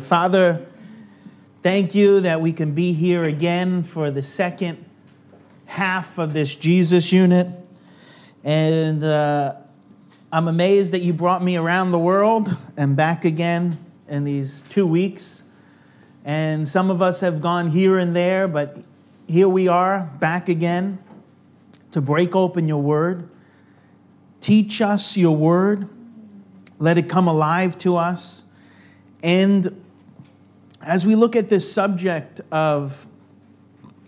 Father, thank you that we can be here again for the second half of this Jesus unit. And I'm amazed that you brought me around the world and back again in these 2 weeks. And some of us have gone here and there, but here we are back again to break open your word. Teach us your word. Let it come alive to us. And as we look at this subject of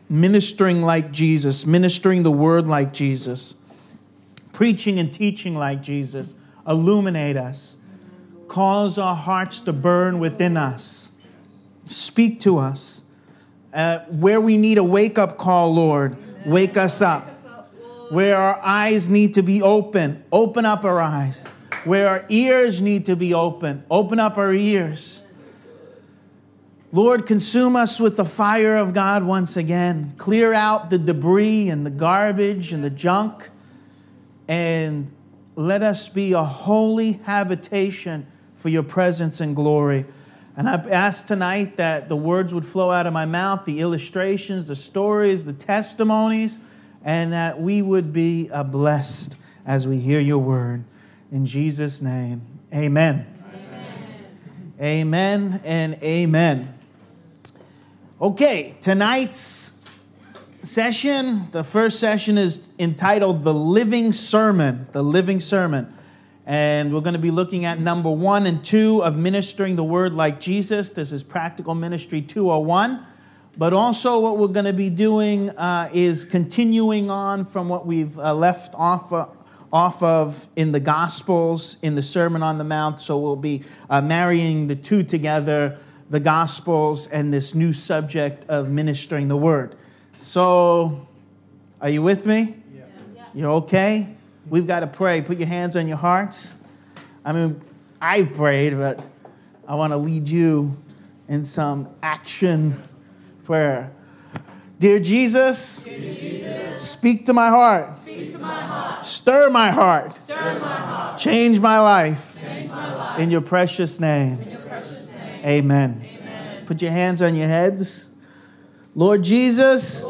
ministering like Jesus, ministering the word like Jesus, preaching and teaching like Jesus, illuminate us, cause our hearts to burn within us, speak to us. Where we need a wake-up call, Lord, wake us up. Where our eyes need to be open, open up our eyes. Where our ears need to be open, open up our ears. Lord, consume us with the fire of God once again. Clear out the debris and the garbage and the junk. And let us be a holy habitation for your presence and glory. And I ask tonight that the words would flow out of my mouth, the illustrations, the stories, the testimonies, and that we would be blessed as we hear your word. In Jesus' name, amen. Amen. Amen and amen. Okay, tonight's session, the first session is entitled The Living Sermon, The Living Sermon. And we're going to be looking at number 1 and 2 of Ministering the Word Like Jesus. This is Practical Ministry 201. But also what we're going to be doing is continuing on from what we've left off of in the Gospels, in the Sermon on the Mount. So we'll be marrying the two together, the Gospels and this new subject of ministering the Word. So, are you with me? Yeah. Yeah. You're okay? We've got to pray. Put your hands on your hearts. I mean, I prayed, but I want to lead you in some action prayer. Dear Jesus, speak to my heart. Stir my heart. Stir my heart. Change my life. Change my life. In your precious name. In your precious name. Amen. Amen. Put your hands on your heads. Lord Jesus,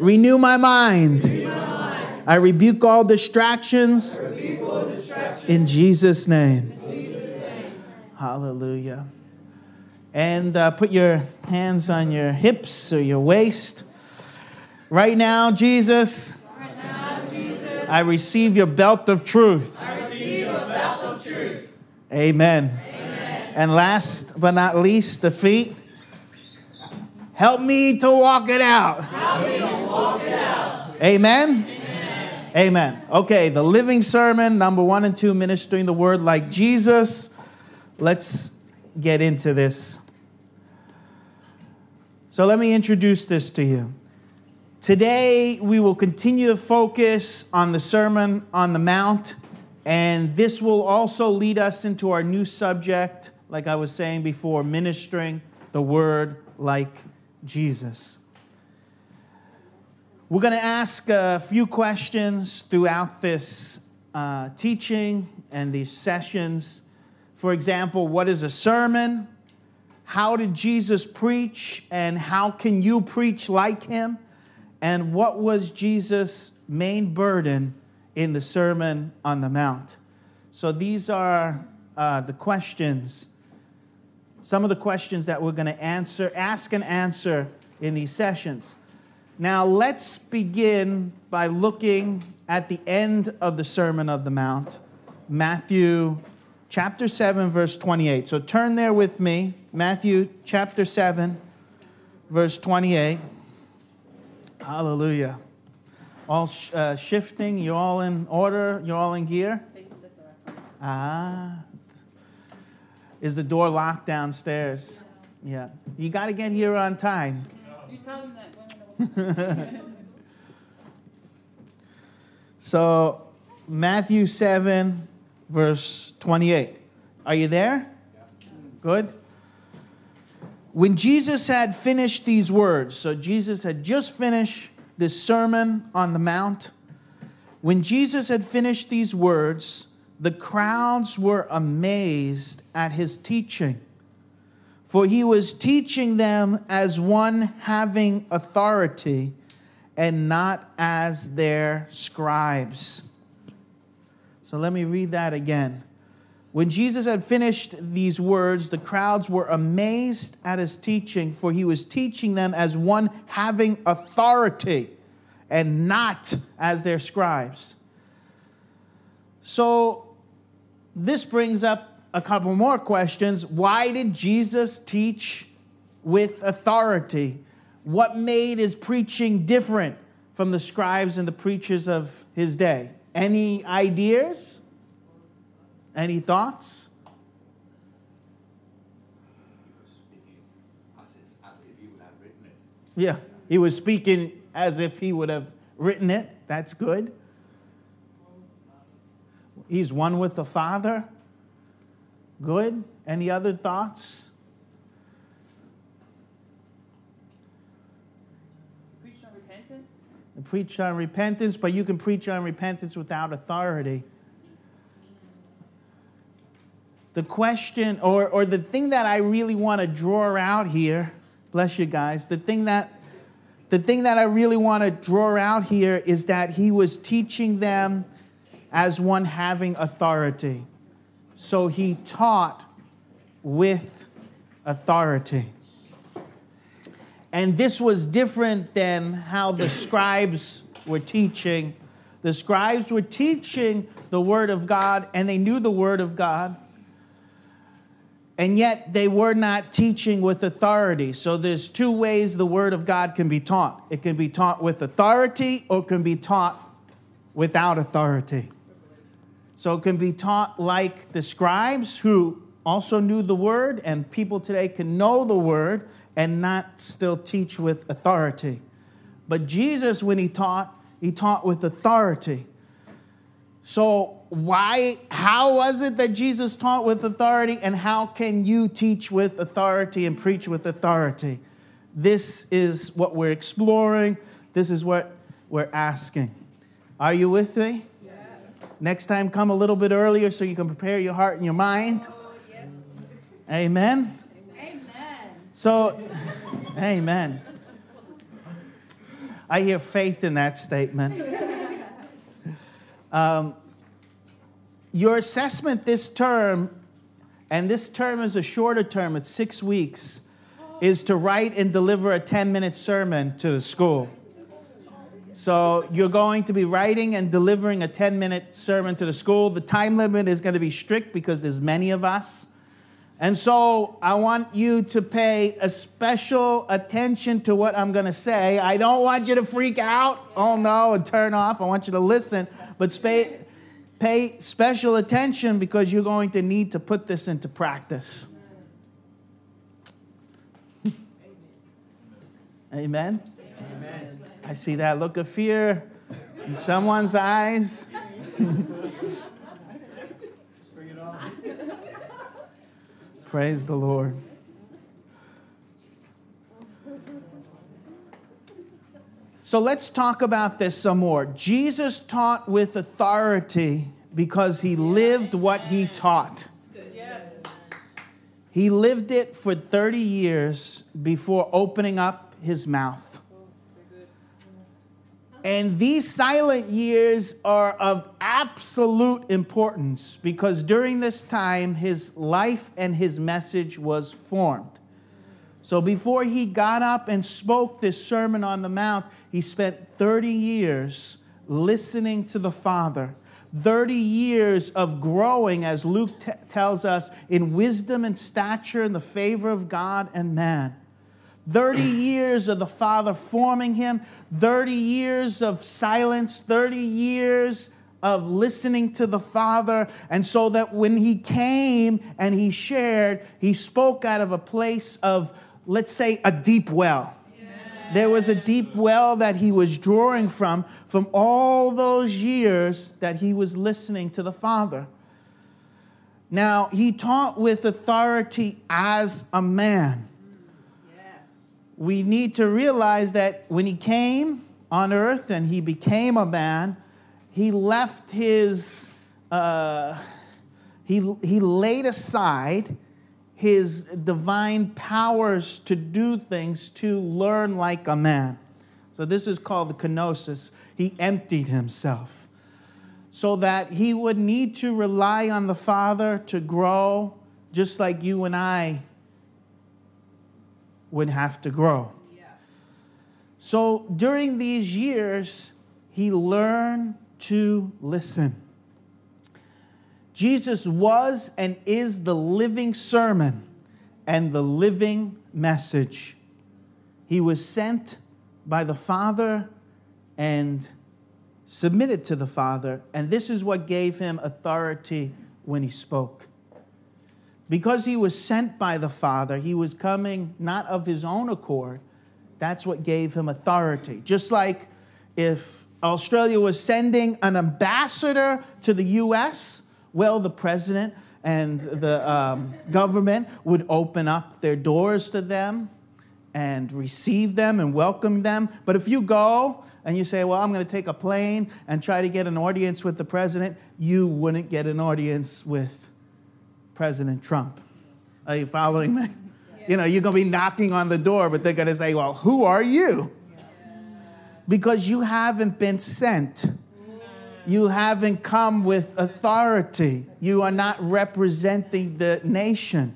renew my mind. Renew my mind. I rebuke all distractions. In Jesus' name. In Jesus' name. Hallelujah. And put your hands on your hips or your waist. Right now, Jesus, I receive your belt of truth. I receive your belt of truth. Amen. Amen. And last but not least, the feet. Help me to walk it out. Help me to walk it out. Amen? Amen. Amen. Okay, the living sermon, number 1 and 2, ministering the word like Jesus. Let's get into this. So let me introduce this to you. Today, we will continue to focus on the Sermon on the Mount, and this will also lead us into our new subject, like I was saying before, ministering the word like Jesus. We're going to ask a few questions throughout this teaching and these sessions. For example, what is a sermon? How did Jesus preach, and how can you preach like him? And what was Jesus' main burden in the Sermon on the Mount? So these are the questions, some of the questions that we're going to answer, ask and answer in these sessions. Now let's begin by looking at the end of the Sermon on the Mount, Matthew chapter 7, verse 28. So turn there with me, Matthew chapter 7, verse 28. Hallelujah. All shifting, you're all in order, you're all in gear? Ah. Is the door locked downstairs? Yeah. You got to get here on time. You tell them that. So, Matthew 7, verse 28. Are you there? Good. When Jesus had finished these words, so Jesus had just finished this Sermon on the Mount. When Jesus had finished these words, the crowds were amazed at his teaching, for he was teaching them as one having authority and not as their scribes. So let me read that again. When Jesus had finished these words, the crowds were amazed at his teaching, for he was teaching them as one having authority and not as their scribes. So this brings up a couple more questions. Why did Jesus teach with authority? What made his preaching different from the scribes and the preachers of his day? Any ideas? Any thoughts? Yeah, he was speaking as if he would have written it. That's good. He's one with the Father. Good. Any other thoughts? Preach on repentance. Preach on repentance, but you can preach on repentance without authority. The question, or the thing that I really want to draw out here, bless you guys, the thing that I really want to draw out here is that he was teaching them as one having authority. So he taught with authority. And this was different than how the scribes were teaching. The scribes were teaching the Word of God, and they knew the Word of God. And yet they were not teaching with authority. So there's two ways the Word of God can be taught. It can be taught with authority, or it can be taught without authority. So it can be taught like the scribes, who also knew the Word, and people today can know the Word and not still teach with authority. But Jesus, when he taught with authority. So why, how was it that Jesus taught with authority, and how can you teach with authority and preach with authority? This is what we're exploring. This is what we're asking. Are you with me? Yes. Next time, come a little bit earlier so you can prepare your heart and your mind. Oh, yes. Amen? Amen. So, amen. I hear faith in that statement. Your assessment this term, and this term is a shorter term, it's 6 weeks, is to write and deliver a 10-minute sermon to the school. So you're going to be writing and delivering a 10-minute sermon to the school. The time limit is going to be strict because there's many of us. And so I want you to pay a special attention to what I'm going to say. I don't want you to freak out, oh no, and turn off. I want you to listen, but pay special attention, because you're going to need to put this into practice. Amen. Amen. Amen. I see that look of fear in someone's eyes. Bring it on. Praise the Lord. So let's talk about this some more. Jesus taught with authority because he lived what he taught. Yes. He lived it for 30 years before opening up his mouth. And these silent years are of absolute importance, because during this time, his life and his message was formed. So before he got up and spoke this Sermon on the Mount, he spent 30 years listening to the Father, 30 years of growing, as Luke tells us, in wisdom and stature in the favor of God and man. 30 years of the Father forming him, 30 years of silence, 30 years of listening to the Father. And so that when he came and he shared, he spoke out of a place of, let's say, a deep well. There was a deep well that he was drawing from all those years that he was listening to the Father. Now, he taught with authority as a man. Yes. We need to realize that when he came on earth and he became a man, he left his, he laid aside his divine powers to do things, to learn like a man. So this is called the kenosis. He emptied himself so that he would need to rely on the Father to grow, just like you and I would have to grow. Yeah. So during these years, he learned to listen. Jesus was and is the living sermon and the living message. He was sent by the Father and submitted to the Father, and this is what gave him authority when he spoke. Because he was sent by the Father, he was coming not of his own accord. That's what gave him authority. Just like if Australia was sending an ambassador to the U.S., well, the president and the government would open up their doors to them and receive them and welcome them. But if you go and you say, well, I'm going to take a plane and try to get an audience with the president, you wouldn't get an audience with President Trump. Are you following me? Yeah. You know, you're going to be knocking on the door, but they're going to say, well, who are you? Yeah. Because you haven't been sent. Yeah. You haven't come with authority. You are not representing the nation.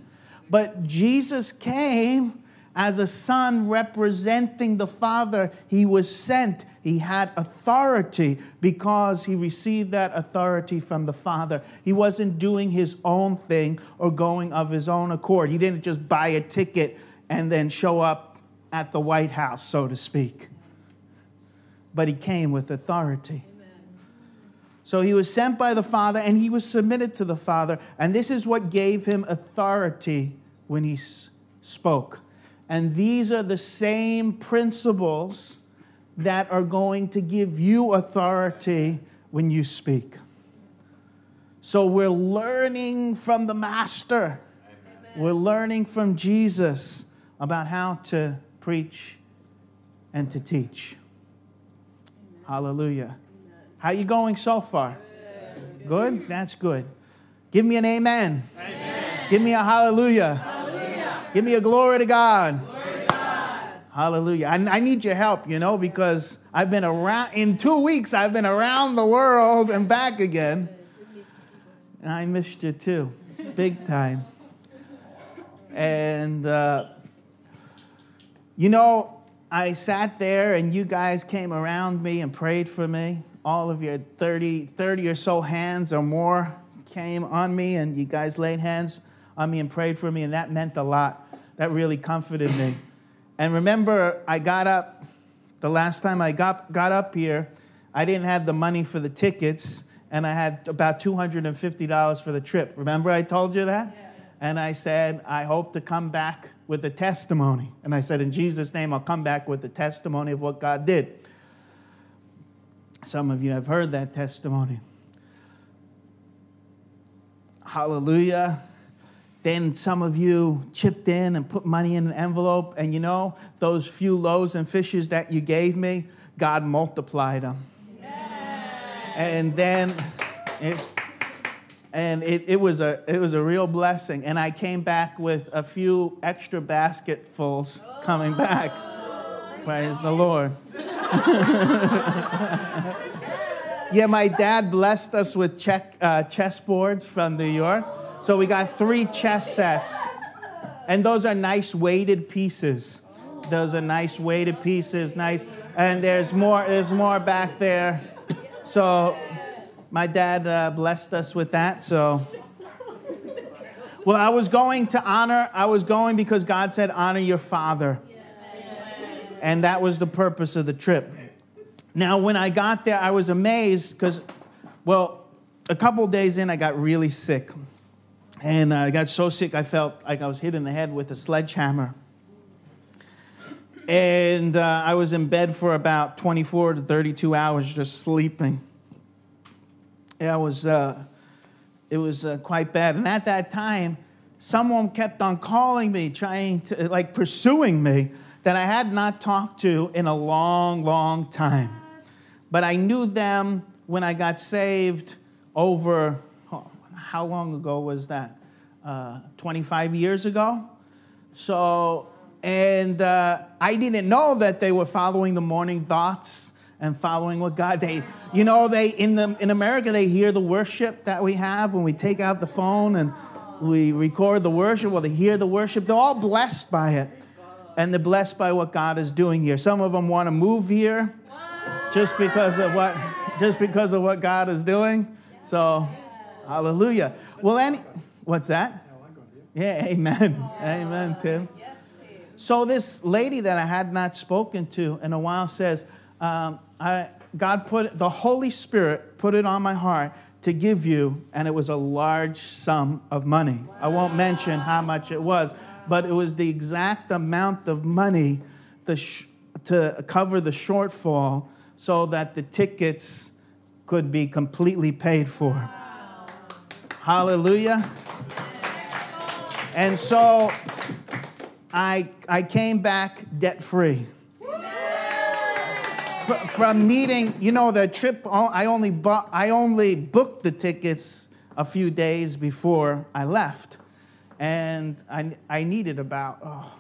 But Jesus came as a son representing the Father. He was sent. He had authority because he received that authority from the Father. He wasn't doing his own thing or going of his own accord. He didn't just buy a ticket and then show up at the White House, so to speak. But he came with authority. Amen. So he was sent by the Father and he was submitted to the Father. And this is what gave him authority when he spoke. And these are the same principles that are going to give you authority when you speak. So we're learning from the Master. Amen. We're learning from Jesus about how to preach and to teach. Amen. Hallelujah. Amen. How are you going so far? Good. Good? That's good. Give me an amen. Amen. Give me a hallelujah. Hallelujah. Give me a glory to God. Hallelujah. I need your help, you know, because I've been around, in 2 weeks, I've been around the world and back again. And I missed you too, big time. And, you know, I sat there and you guys came around me and prayed for me. All of your 30 or so hands or more came on me, and you guys laid hands on me and prayed for me, and that meant a lot. That really comforted me. And remember, I got up, the last time I got up here, I didn't have the money for the tickets, and I had about $250 for the trip. Remember I told you that? Yeah. And I said, I hope to come back with a testimony. And I said, in Jesus' name, I'll come back with a testimony of what God did. Some of you have heard that testimony. Hallelujah. Then some of you chipped in and put money in an envelope. And you know, those few loaves and fishes that you gave me, God multiplied them. Yes. And then it was a real blessing. And I came back with a few extra basketfuls coming back. Oh, praise the Lord. Yeah, my dad blessed us with chessboards from New York. So we got 3 chess sets, and those are nice weighted pieces. Those are nice weighted pieces, nice. And there's more back there. So my dad blessed us with that, so. Well, I was going because God said, honor your father. And that was the purpose of the trip. Now, when I got there, I was amazed because, well, a couple days in, I got really sick. And I got so sick, I felt like I was hit in the head with a sledgehammer. And I was in bed for about 24 to 32 hours just sleeping. It was quite bad. And at that time, someone kept on calling me, pursuing me, that I had not talked to in a long, long time. But I knew them when I got saved over... How long ago was that? 25 years ago. So, and I didn't know that they were following the morning thoughts and following what God, they, you know, they, in America, they hear the worship that we have when we take out the phone and we record the worship. Well, they hear the worship. They're all blessed by it. And they're blessed by what God is doing here. Some of them want to move here just because of what God is doing. So, hallelujah. Well, what's that? Yeah, amen. Oh, amen, Tim. Yes, Tim. So this lady that I had not spoken to in a while says, God put, the Holy Spirit put it on my heart to give you, and it was a large sum of money. Wow. I won't mention how much it was, but it was the exact amount of money to cover the shortfall so that the tickets could be completely paid for. Wow. Hallelujah. And so I came back debt-free from needing, you know, the trip. I only booked the tickets a few days before I left. And I needed about,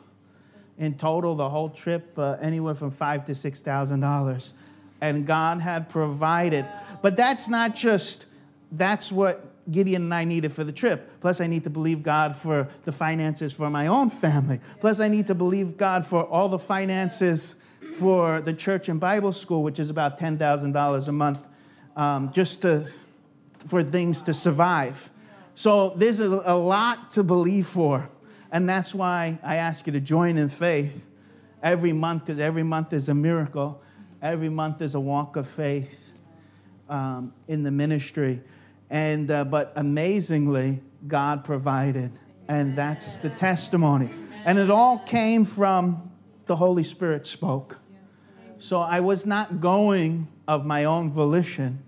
in total, the whole trip, anywhere from $5,000 to $6,000. And God had provided. But that's not just, that's what Gideon and I needed for the trip. Plus, I need to believe God for the finances for my own family. Plus, I need to believe God for all the finances for the church and Bible school, which is about $10,000 a month, just for things to survive. So this is a lot to believe for. And that's why I ask you to join in faith every month, because every month is a miracle. Every month is a walk of faith in the ministry. And but amazingly, God provided. And that's the testimony. And it all came from the Holy Spirit spoke. So I was not going of my own volition.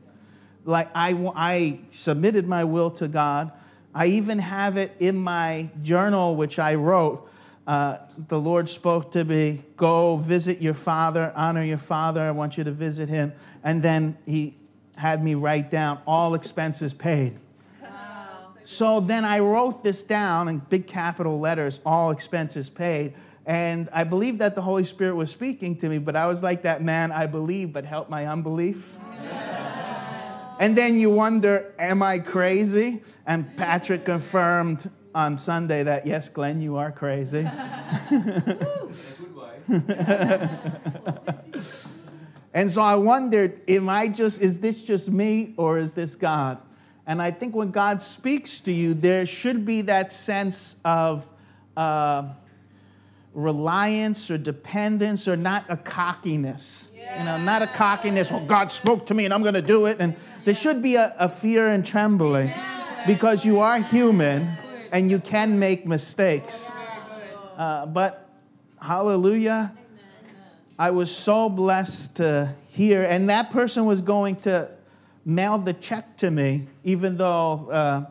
Like I submitted my will to God. I even have it in my journal, which I wrote. The Lord spoke to me, go visit your father, honor your father. I want you to visit him. And then he had me write down all expenses paid. Wow. So then I wrote this down in big capital letters, all expenses paid. And I believed that the Holy Spirit was speaking to me, but I was like that man, I believe, but help my unbelief. Yeah. And then you wonder, am I crazy? And Patrick confirmed on Sunday that, yes, Glenn, you are crazy. And so I wondered, is this just me or is this God? And I think when God speaks to you, there should be that sense of reliance or dependence, or not a cockiness. Yeah. You know, not a cockiness, oh, God spoke to me and I'm going to do it. And there should be a fear and trembling, because you are human and you can make mistakes. But hallelujah. I was so blessed to hear, and that person was going to mail the check to me, even though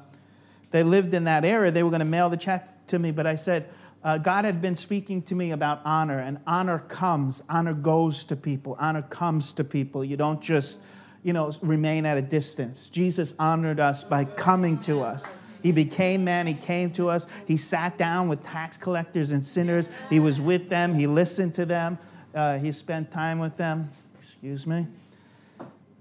they lived in that area. They were going to mail the check to me, but I said, God had been speaking to me about honor, and honor comes, honor goes to people, honor comes to people. You don't just, you know, remain at a distance. Jesus honored us by coming to us. He became man. He came to us. He sat down with tax collectors and sinners. He was with them. He listened to them. He spent time with them, excuse me.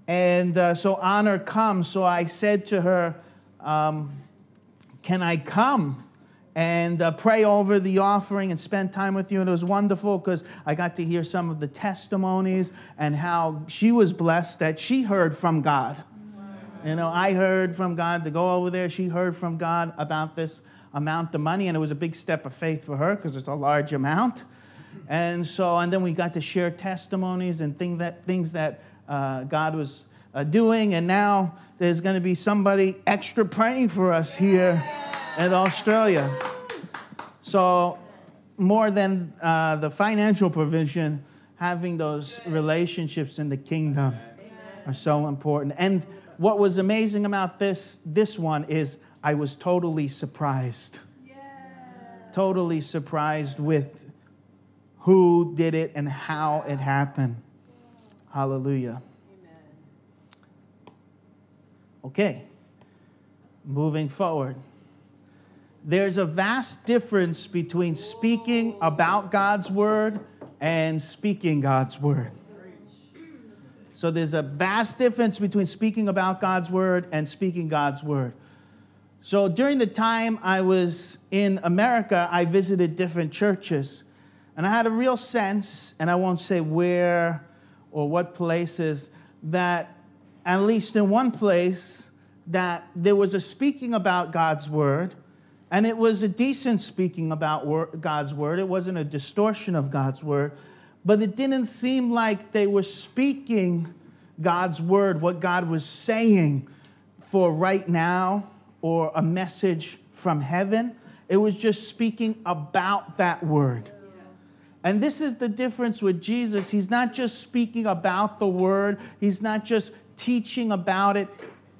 And so honor comes. So I said to her, can I come and pray over the offering and spend time with you? And it was wonderful because I got to hear some of the testimonies and how she was blessed that she heard from God. You know, I heard from God to go over there. She heard from God about this amount of money. And it was a big step of faith for her because it's a large amount. And so, and then we got to share testimonies and things that God was doing. And now there's going to be somebody extra praying for us here in Australia. So more than the financial provision, having those relationships in the kingdom are so important. And what was amazing about this one is I was totally surprised. Totally surprised with who did it and how it happened. Hallelujah. Amen. Okay. Moving forward. there's a vast difference between speaking about God's word and speaking God's word. So there's a vast difference between speaking about God's word and speaking God's word. So during the time I was in America, I visited different churches. And I had a real sense, and I won't say where or what places, that at least in one place, that there was a speaking about God's word, and it was a decent speaking about God's word. It wasn't a distortion of God's word, but it didn't seem like they were speaking God's word, what God was saying for right now or a message from heaven. It was just speaking about that word. And this is the difference with Jesus. He's not just speaking about the word. He's not just teaching about it.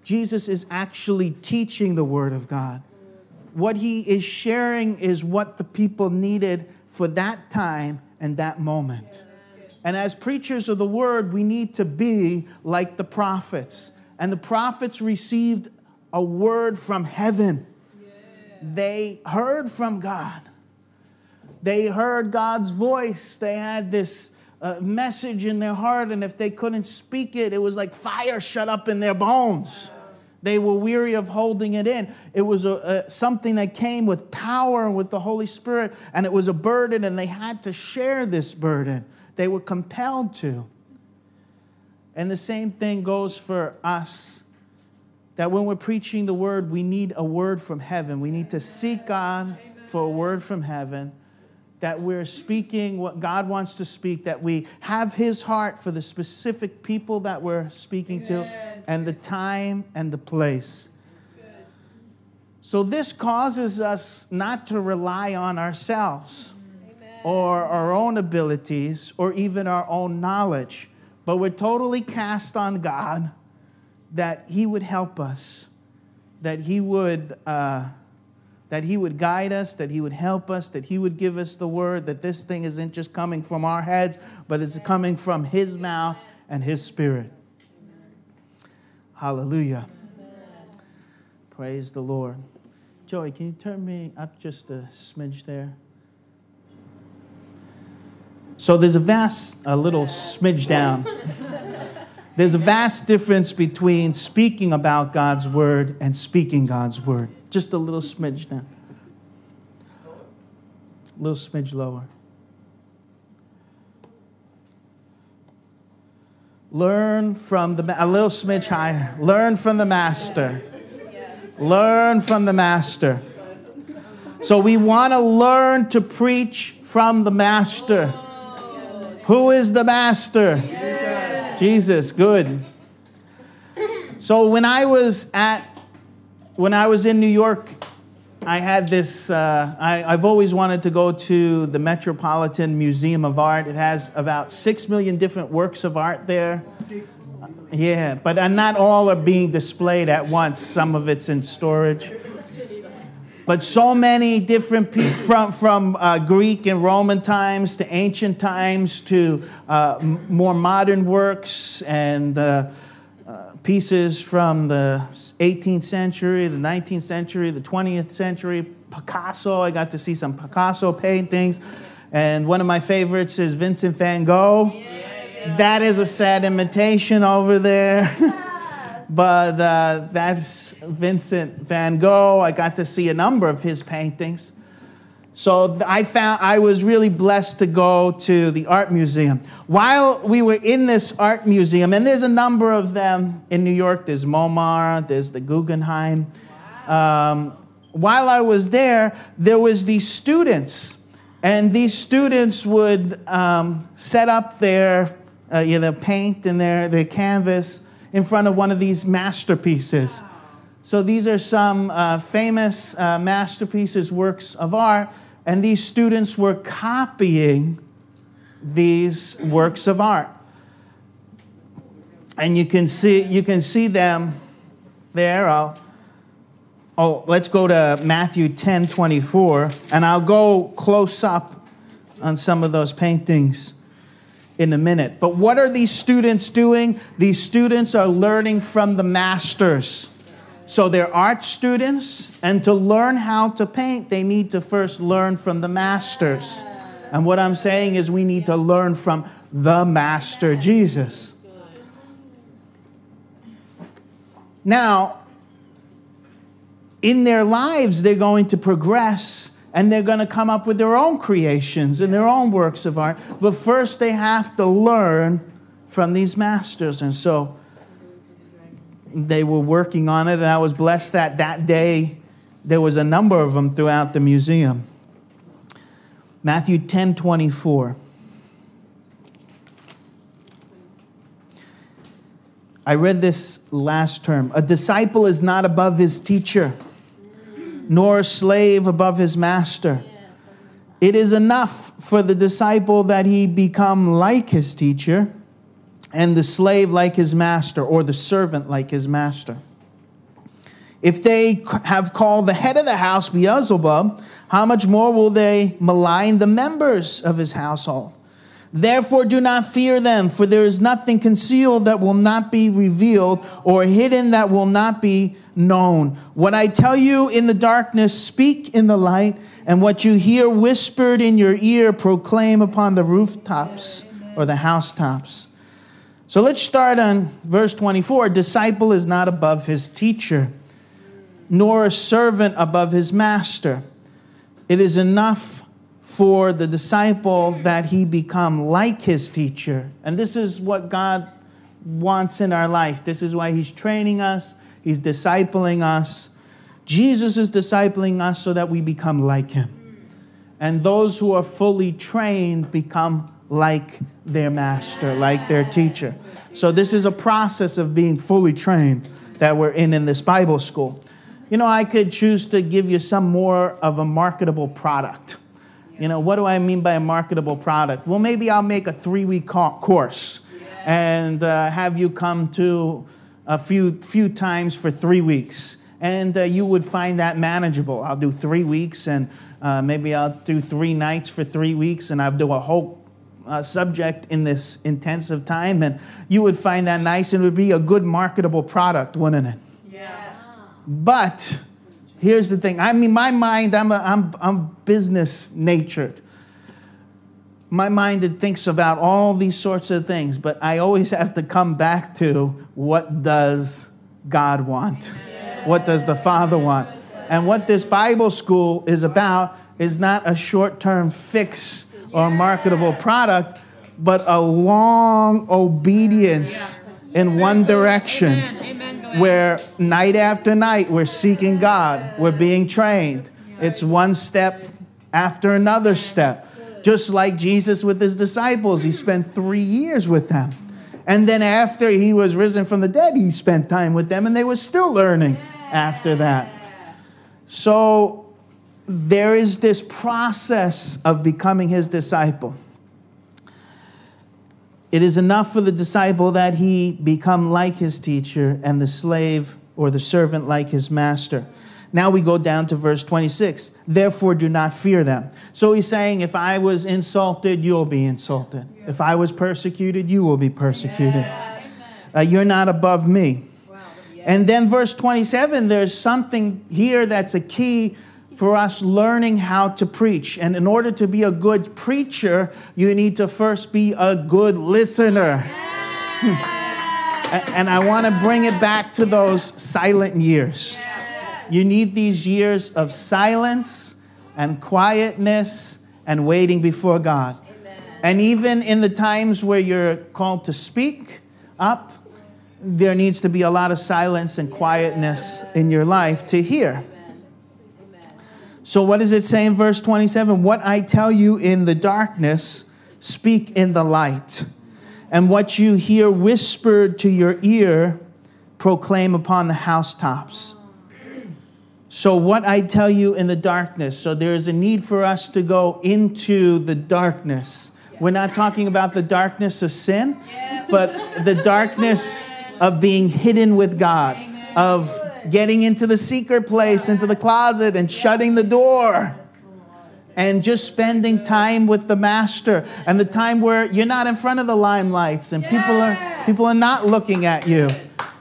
Jesus is actually teaching the word of God. What he is sharing is what the people needed for that time and that moment. And as preachers of the word, we need to be like the prophets. And the prophets received a word from heaven. They heard from God. They heard God's voice. They had this message in their heart, and if they couldn't speak it, it was like fire shut up in their bones. They were weary of holding it in. It was something that came with power and with the Holy Spirit, and it was a burden, and they had to share this burden. They were compelled to. And the same thing goes for us, that when we're preaching the word, we need a word from heaven. We need to seek God for a word from heaven, that we're speaking what God wants to speak, that we have his heart for the specific people that we're speaking to, and the time and the place. So this causes us not to rely on ourselves or our own abilities or even our own knowledge, but we're totally cast on God, that he would help us, that he would guide us, that he would help us, that he would give us the word, that this thing isn't just coming from our heads, but it's coming from his mouth and his spirit. Hallelujah. Praise the Lord. Joey, can you turn me up just a smidge there? So there's a little smidge down. There's a vast difference between speaking about God's word and speaking God's word. Just a little smidge down. A little smidge lower. Learn from the... A little smidge higher. Learn from the master. Learn from the master. So we want to learn to preach from the master. Who is the master? Jesus. Good. So when I was in New York, I had this, I've always wanted to go to the Metropolitan Museum of Art. It has about 6 million different works of art there. Yeah, but not all are being displayed at once. Some of it's in storage. But so many different people, from Greek and Roman times to ancient times to more modern works and pieces from the 18th century, the 19th century, the 20th century. Picasso, I got to see some Picasso paintings. And one of my favorites is Vincent van Gogh. Yeah. That is a sad imitation over there. Yes. But that's Vincent van Gogh. I got to see a number of his paintings. So I was really blessed to go to the art museum. While we were in this art museum, and there's a number of them in New York. There's MoMA, there's the Guggenheim. Wow. While I was there, there was these students, and these students would set up their paint and their canvas in front of one of these masterpieces. Wow. So these are some famous masterpieces, works of art, and these students were copying these works of art. And you can see them there. Let's go to Matthew 10:24, and I'll go close up on some of those paintings in a minute. But what are these students doing? These students are learning from the masters. So they're art students, and to learn how to paint, they need to first learn from the masters. And what I'm saying is we need to learn from the Master Jesus. Now, in their lives, they're going to progress, and they're going to come up with their own creations and their own works of art. But first, they have to learn from these masters. And so they were working on it, and I was blessed that that day there was a number of them throughout the museum. Matthew 10:24. I read this last term. A disciple is not above his teacher, nor a slave above his master. It is enough for the disciple that he become like his teacher, and the slave like his master, or the servant like his master. If they have called the head of the house Beelzebub, how much more will they malign the members of his household? Therefore do not fear them, for there is nothing concealed that will not be revealed, or hidden that will not be known. What I tell you in the darkness, speak in the light, and what you hear whispered in your ear, proclaim upon the rooftops or the housetops. So let's start on verse 24. A disciple is not above his teacher, nor a servant above his master. It is enough for the disciple that he become like his teacher. And this is what God wants in our life. This is why he's training us. He's discipling us. Jesus is discipling us so that we become like him. And those who are fully trained become like their master, like their teacher. So this is a process of being fully trained that we're in this Bible school. You know, I could choose to give you some more of a marketable product. You know, what do I mean by a marketable product? Well, maybe I'll make a three-week course and have you come to a few times for 3 weeks. And you would find that manageable. I'll do 3 weeks, and maybe I'll do 3 nights for 3 weeks, and I'll do a whole subject in this intensive time, and you would find that nice, and it would be a good marketable product, wouldn't it? Yeah. But here's the thing. I mean, my mind, I'm business natured. My mind, it thinks about all these sorts of things, but I always have to come back to what does God want? Yeah. What does the Father want? And what this Bible school is about is not a short-term fix or marketable product, but a long obedience in one direction. Amen. Where night after night we're seeking God, we're being trained. It's one step after another step. Just like Jesus with his disciples, he spent 3 years with them. And then after he was risen from the dead, he spent time with them, and they were still learning after that. So there is this process of becoming his disciple. It is enough for the disciple that he become like his teacher, and the slave or the servant like his master. Now we go down to verse 26. Therefore do not fear them. So he's saying, if I was insulted, you'll be insulted. If I was persecuted, you will be persecuted. You're not above me. And then verse 27, there's something here that's a key for us learning how to preach. And in order to be a good preacher, you need to first be a good listener. And I want to bring it back to those silent years. You need these years of silence and quietness and waiting before God. And even in the times where you're called to speak up, there needs to be a lot of silence and quietness in your life to hear. So what does it say in verse 27? What I tell you in the darkness, speak in the light. And what you hear whispered to your ear, proclaim upon the housetops. So what I tell you in the darkness. So there is a need for us to go into the darkness. We're not talking about the darkness of sin, but the darkness of being hidden with God, of getting into the secret place, into the closet, and shutting the door, and just spending time with the master, and the time where you're not in front of the limelights and people are not looking at you.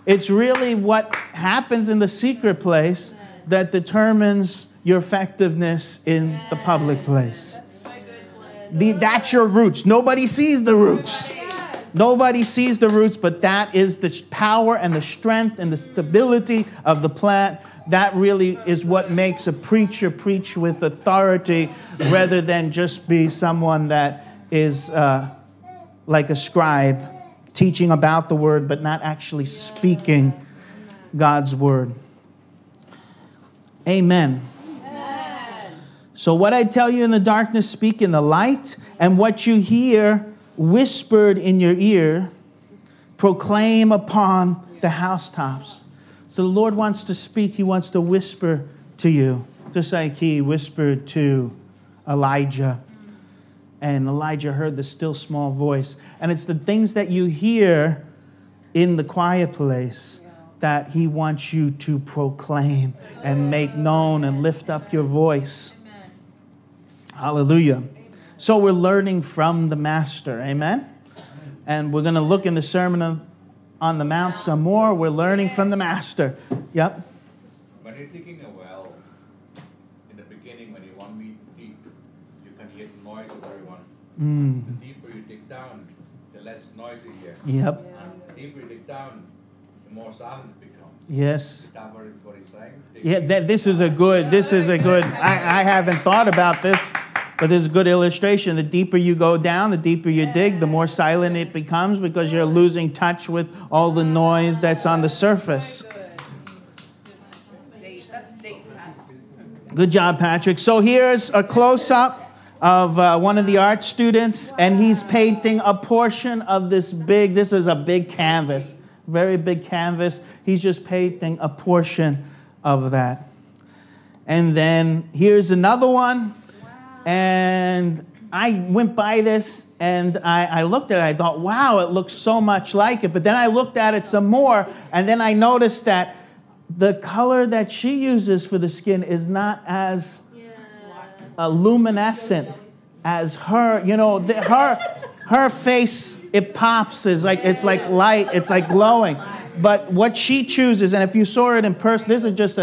It's really what happens in the secret place that determines your effectiveness in the public place. That's your roots. Nobody sees the roots. Nobody sees the roots, but that is the power and the strength and the stability of the plant. That really is what makes a preacher preach with authority rather than just be someone that is like a scribe, teaching about the word but not actually speaking God's word. Amen. Amen. So what I tell you in the darkness, speak in the light, and what you hear whispered in your ear, proclaim upon the housetops. So the Lord wants to speak. He wants to whisper to you, just like he whispered to Elijah. And Elijah heard the still small voice. And it's the things that you hear in the quiet place that he wants you to proclaim and make known and lift up your voice. Hallelujah. So we're learning from the Master, amen? And we're going to look in the Sermon on the Mount some more. We're learning from the Master. Yep. But you're digging a well, in the beginning when you want me to deep, you can hear the noise of everyone. Mm. The deeper you dig down, the less noise you hear. Yep. And the deeper you dig down, the more silent it becomes. Yes. Is that what he's saying? Yeah, this is a good, I haven't thought about this. But this is a good illustration. The deeper you go down, the deeper you dig, the more silent it becomes because you're losing touch with all the noise that's on the surface. Good job, Patrick. So here's a close-up of one of the art students, and he's painting a portion of this is a big canvas, very big canvas. He's just painting a portion of that. And then here's another one. And I went by this, and I looked at it. I thought, wow, it looks so much like it. But then I looked at it some more, and then I noticed that the color that she uses for the skin is not as luminescent as her. You know, her face, it pops. It's like light. It's like glowing. But what she chooses, and if you saw it in person, this is just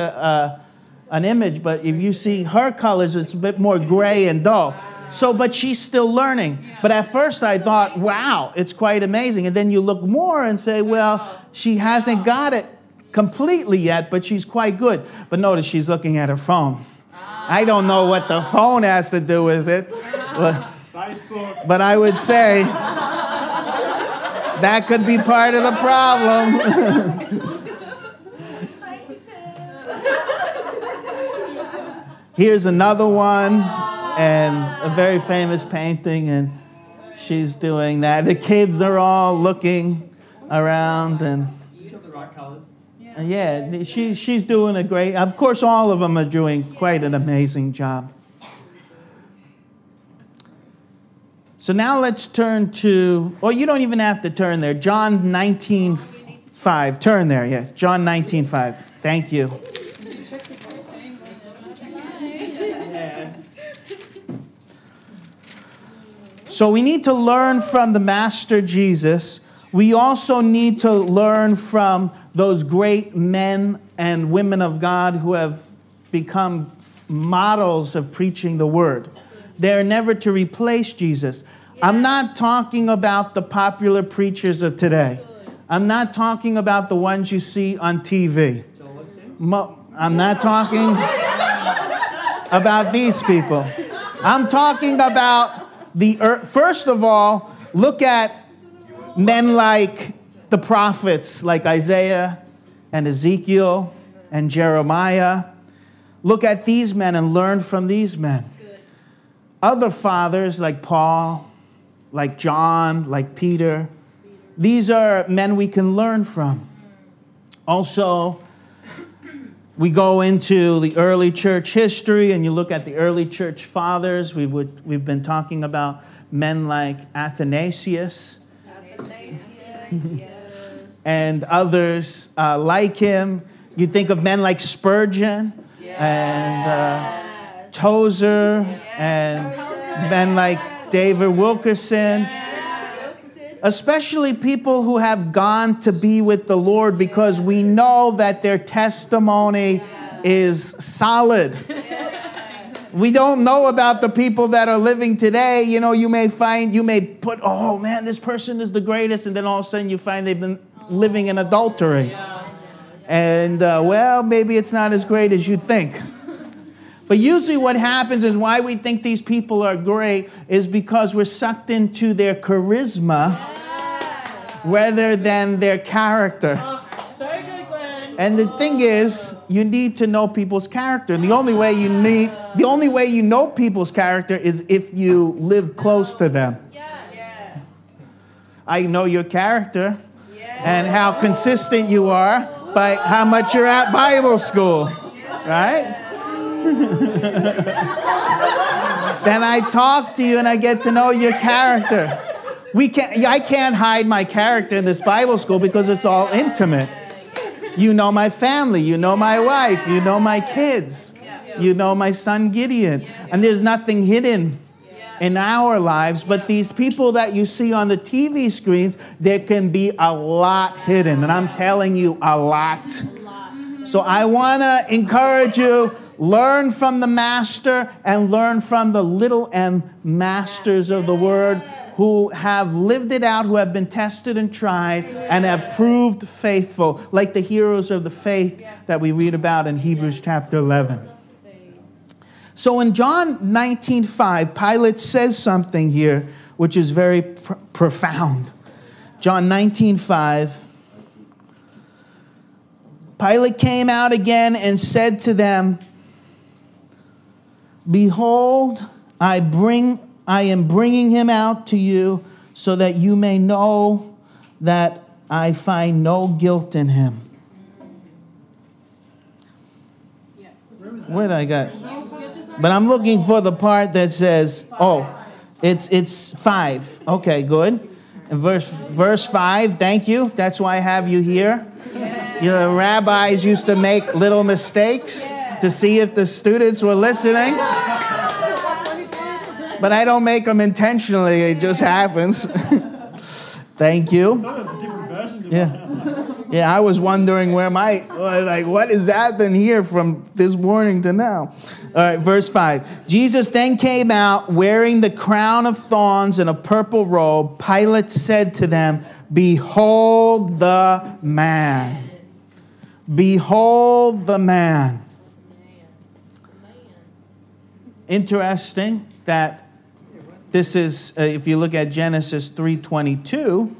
an image, but if you see her colors, it's a bit more gray and dull. So, but she's still learning. But at first I thought, wow, it's quite amazing. And then you look more and say, well, she hasn't got it completely yet, but she's quite good. But notice she's looking at her phone. I don't know what the phone has to do with it, but I would say that could be part of the problem. Here's another one, and a very famous painting, and she's doing that. The kids are all looking around, and she's got the right colors. Yeah, she's doing a great. Of course, all of them are doing quite an amazing job. So now let's turn to, or you don't even have to turn there. John 19:5. Turn there, yeah. John 19:5. Thank you. So we need to learn from the Master Jesus. We also need to learn from those great men and women of God who have become models of preaching the word. They're never to replace Jesus. I'm not talking about the popular preachers of today. I'm not talking about the ones you see on TV. I'm not talking about these people. I'm talking about first of all, look at men like the prophets, like Isaiah and Ezekiel and Jeremiah. Look at these men and learn from these men. Other fathers like Paul, like John, like Peter. These are men we can learn from. Also, we go into the early church history, and you look at the early church fathers. We've been talking about men like Athanasius. And others like him. You think of men like Spurgeon and Tozer and men like David Wilkerson. especially people who have gone to be with the Lord, because we know that their testimony is solid. We don't know about the people that are living today. You know, you may put, oh man, this person is the greatest. And then all of a sudden you find they've been living in adultery. Yeah. And well, maybe it's not as great as you think. But usually what happens is why we think these people are great is because we're sucked into their charisma rather than their character. And the thing is, you need to know people's character. And the only way you know people's character is if you live close to them. Yes. I know your character and how consistent you are by how much you're at Bible school, right? Then I talk to you and I get to know your character. I can't hide my character in this Bible school because it's all intimate. You know my family, you know my wife, you know my kids, you know my son Gideon. And there's nothing hidden in our lives, but these people that you see on the TV screens, there can be a lot hidden. And I'm telling you, a lot. So I want to encourage you, learn from the master and learn from the little M masters of the word, who have lived it out, who have been tested and tried, and have proved faithful, like the heroes of the faith that we read about in Hebrews chapter 11. So in John 19:5, Pilate says something here which is very profound. John 19:5, Pilate came out again and said to them, "Behold, I am bringing him out to you so that you may know that I find no guilt in him." What I got? But I'm looking for the part that says, oh, it's 5. Okay, good. And verse 5, thank you. That's why I have you here. Your rabbis used to make little mistakes to see if the students were listening. But I don't make them intentionally. It just happens. Thank you. I thought it was a different version. Yeah, I was wondering where what has happened here from this morning to now? All right, verse 5. Jesus then came out wearing the crown of thorns and a purple robe. Pilate said to them, "Behold the man. Behold the man." Interesting that this is, if you look at Genesis 3:22,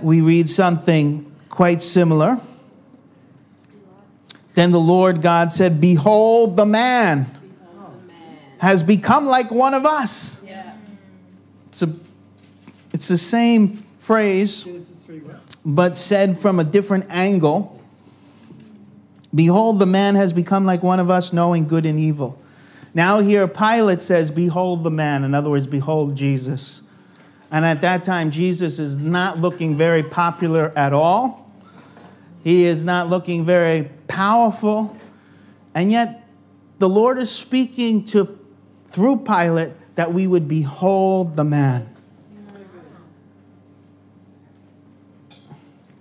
we read something quite similar. Then the Lord God said, "Behold, the man has become like one of us." It's the same phrase, but said from a different angle. "Behold, the man has become like one of us, knowing good and evil." Now here Pilate says, "Behold the man." In other words, behold Jesus. And at that time, Jesus is not looking very popular at all. He is not looking very powerful. And yet, the Lord is speaking through Pilate that we would behold the man.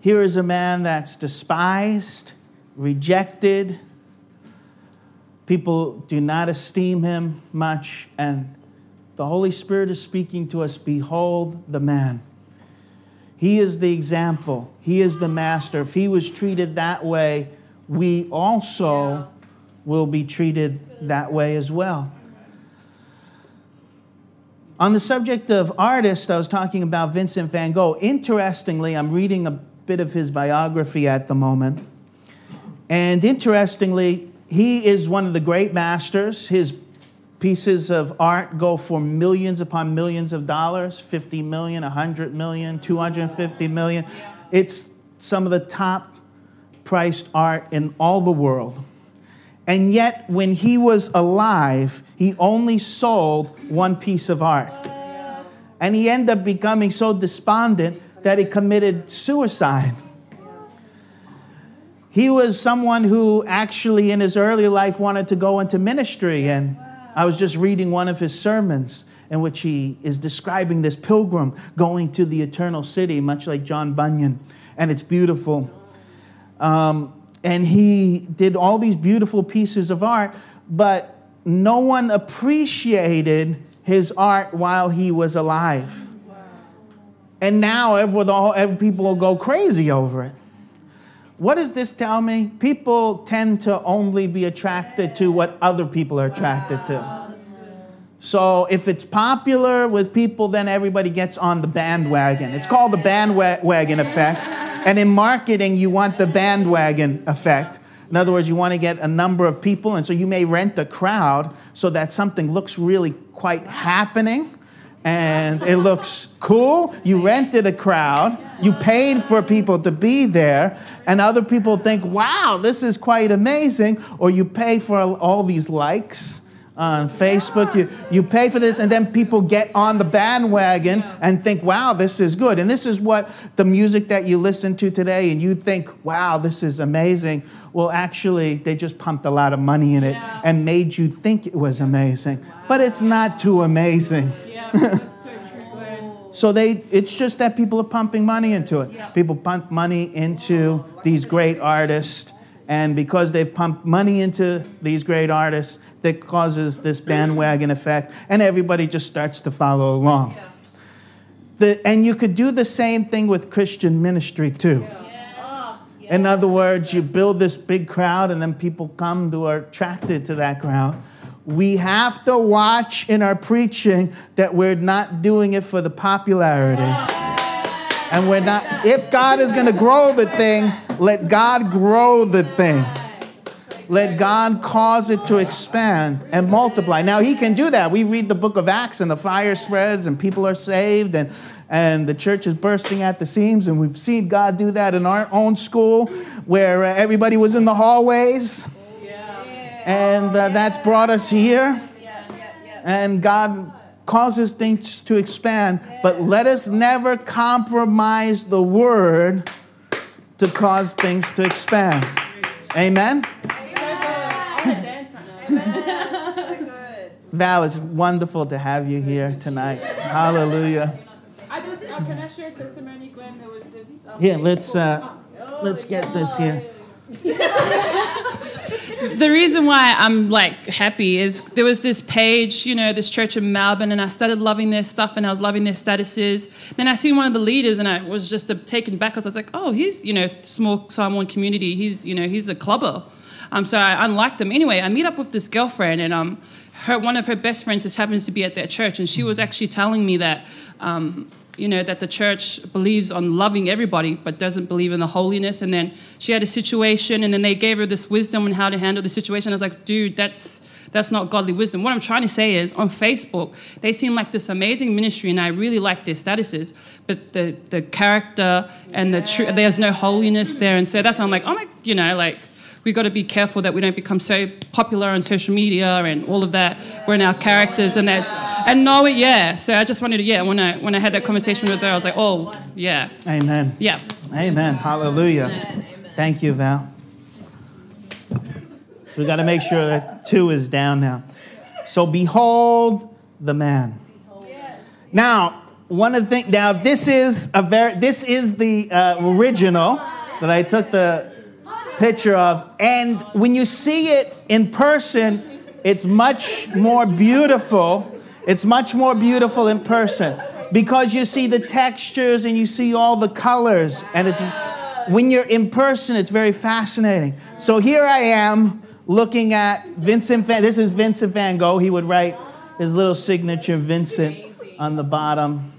Here is a man that's despised, rejected. People do not esteem him much, and the Holy Spirit is speaking to us, behold the man. He is the example. He is the master. If he was treated that way, we also will be treated that way as well. On the subject of artists, I was talking about Vincent van Gogh. Interestingly, I'm reading a bit of his biography at the moment. And interestingly, he is one of the great masters. His pieces of art go for millions upon millions of dollars, 50 million, 100 million, 250 million. It's some of the top priced art in all the world. And yet, when he was alive, he only sold one piece of art. And he ended up becoming so despondent that he committed suicide. He was someone who actually in his early life wanted to go into ministry, and I was just reading one of his sermons in which he is describing this pilgrim going to the eternal city, much like John Bunyan. And it's beautiful. And he did all these beautiful pieces of art, but no one appreciated his art while he was alive. And now every people will go crazy over it. What does this tell me? People tend to only be attracted to what other people are attracted to. So if it's popular with people, then everybody gets on the bandwagon. It's called the bandwagon effect. And in marketing, you want the bandwagon effect. In other words, you want to get a number of people, and so you may rent a crowd so that something looks really quite happening. And it looks cool. You rented a crowd. You paid for people to be there. And other people think, wow, this is quite amazing. Or you pay for all these likes on Facebook. You pay for this, and then people get on the bandwagon and think, wow, this is good. And this is what the music that you listen to today, and you think, wow, this is amazing. Well, actually, they just pumped a lot of money in it and made you think it was amazing. Wow. But it's not too amazing. That's so true. So it's just that people are pumping money into it. Yeah. People pump money into these great artists, and because they've pumped money into these great artists, that causes this bandwagon effect, and everybody just starts to follow along. Yeah. And you could do the same thing with Christian ministry too. Yeah. Yeah. In other words, you build this big crowd, and then people come who are attracted to that crowd. We have to watch in our preaching that we're not doing it for the popularity. And we're not, if God is going to grow the thing, let God grow the thing. Let God cause it to expand and multiply. Now, he can do that. We read the book of Acts, and the fire spreads, and people are saved, and the church is bursting at the seams. And we've seen God do that in our own school, where everybody was in the hallways. And that's brought us here. And God causes things to expand. But let us never compromise the word to cause things to expand. Amen? Amen. Val, it's wonderful to have you here tonight. Hallelujah. Can I share testimony, Glenn? There was this... Yeah, let's get this here. The reason why I'm like happy is there was this page, you know, this church in Melbourne, and I started loving their stuff, and I was loving their statuses. Then I seen one of the leaders, and I was just taken back. I was like, oh, he's, you know, small Samoan community. He's, you know, he's a clubber. So I unliked them. Anyway, I meet up with this girlfriend, and one of her best friends just happens to be at that church, and she was actually telling me that, you know, that the church believes on loving everybody but doesn't believe in the holiness. And then she had a situation, and then they gave her this wisdom on how to handle the situation. I was like, dude, that's not godly wisdom. What I'm trying to say is, on Facebook, they seem like this amazing ministry, and I really like their statuses, but the character and the there's no holiness there. And so that's why I'm like, you know, like, we got to be careful that we don't become so popular on social media and all of that. We're in our characters and that, and know it. Yeah. So I just wanted to, when I had that conversation with her, I was like, oh, yeah. Amen. Yeah. Amen. Hallelujah. Amen. Thank you, Val. We got to make sure that 2 is down now. So behold the man. Now, one of the things. Now, this is the original that I took the picture of, and when you see it in person, it's much more beautiful. It's much more beautiful in person, because you see the textures and you see all the colors, and it's, when you're in person, it's very fascinating. So here I am looking at this is Vincent van Gogh. He would write his little signature Vincent on the bottom,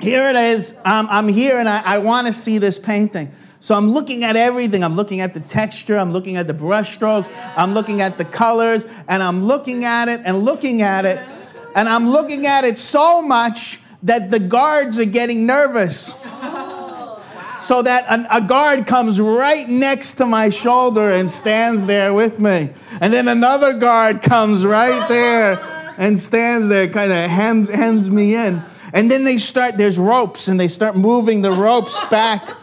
here it is. I'm here, and I want to see this painting. So I'm looking at everything. I'm looking at the texture. I'm looking at the brush strokes. I'm looking at the colors. And I'm looking at it and looking at it. And I'm looking at it so much that the guards are getting nervous. So that a guard comes right next to my shoulder and stands there with me. And then another guard comes right there and stands there, kind of hems me in. And then there's ropes, and they start moving the ropes back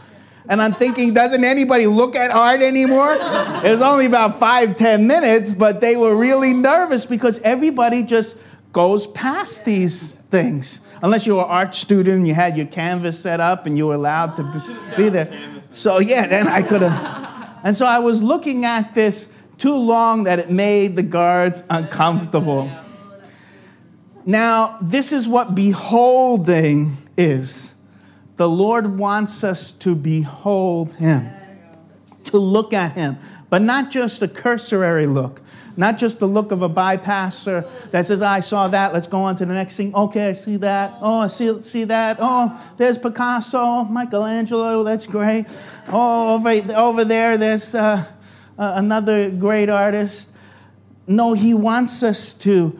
And I'm thinking, doesn't anybody look at art anymore? It was only about 5-10 minutes, but they were really nervous because everybody just goes past these things. Unless you were an art student, you had your canvas set up and you were allowed to be there. So yeah, then I could have. And so I was looking at this too long that it made the guards uncomfortable. Now, this is what beholding is. The Lord wants us to behold him, to look at him, but not just a cursory look, not just the look of a bypasser that says, I saw that, let's go on to the next thing. Okay, I see that. Oh, I see that. Oh, there's Picasso, Michelangelo, that's great. Oh, over there, there's another great artist. No, he wants us to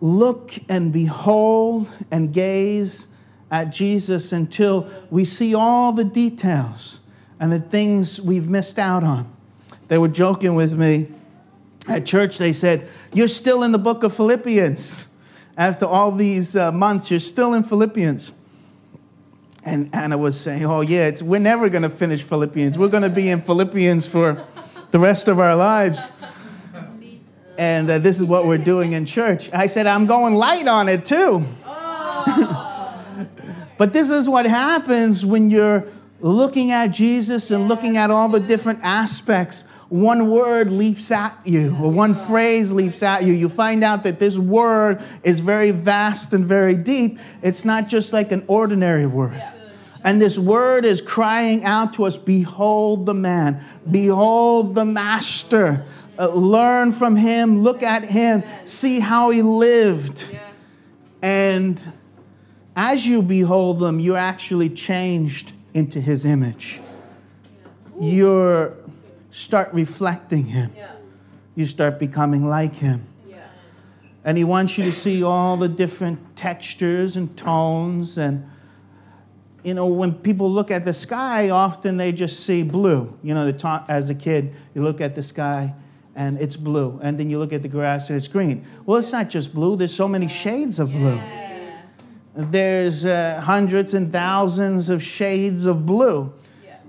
look and behold and gaze at Jesus until we see all the details and the things we've missed out on. They were joking with me at church. They said, you're still in the book of Philippians. After all these months, you're still in Philippians. And Anna was saying, oh yeah, we're never going to finish Philippians. We're going to be in Philippians for the rest of our lives. And this is what we're doing in church. I said, I'm going light on it too. But this is what happens when you're looking at Jesus and looking at all the different aspects. One word leaps at you, or one phrase leaps at you. You find out that this word is very vast and very deep. It's not just like an ordinary word. And this word is crying out to us, behold the man, behold the master. Learn from him, look at him, see how he lived. And as you behold them, you're actually changed into his image. You start reflecting him. You start becoming like him. And he wants you to see all the different textures and tones. And, you know, when people look at the sky, often they just see blue. You know, as a kid, you look at the sky and it's blue. And then you look at the grass and it's green. Well, it's not just blue. There's so many shades of blue. There's hundreds and thousands of shades of blue.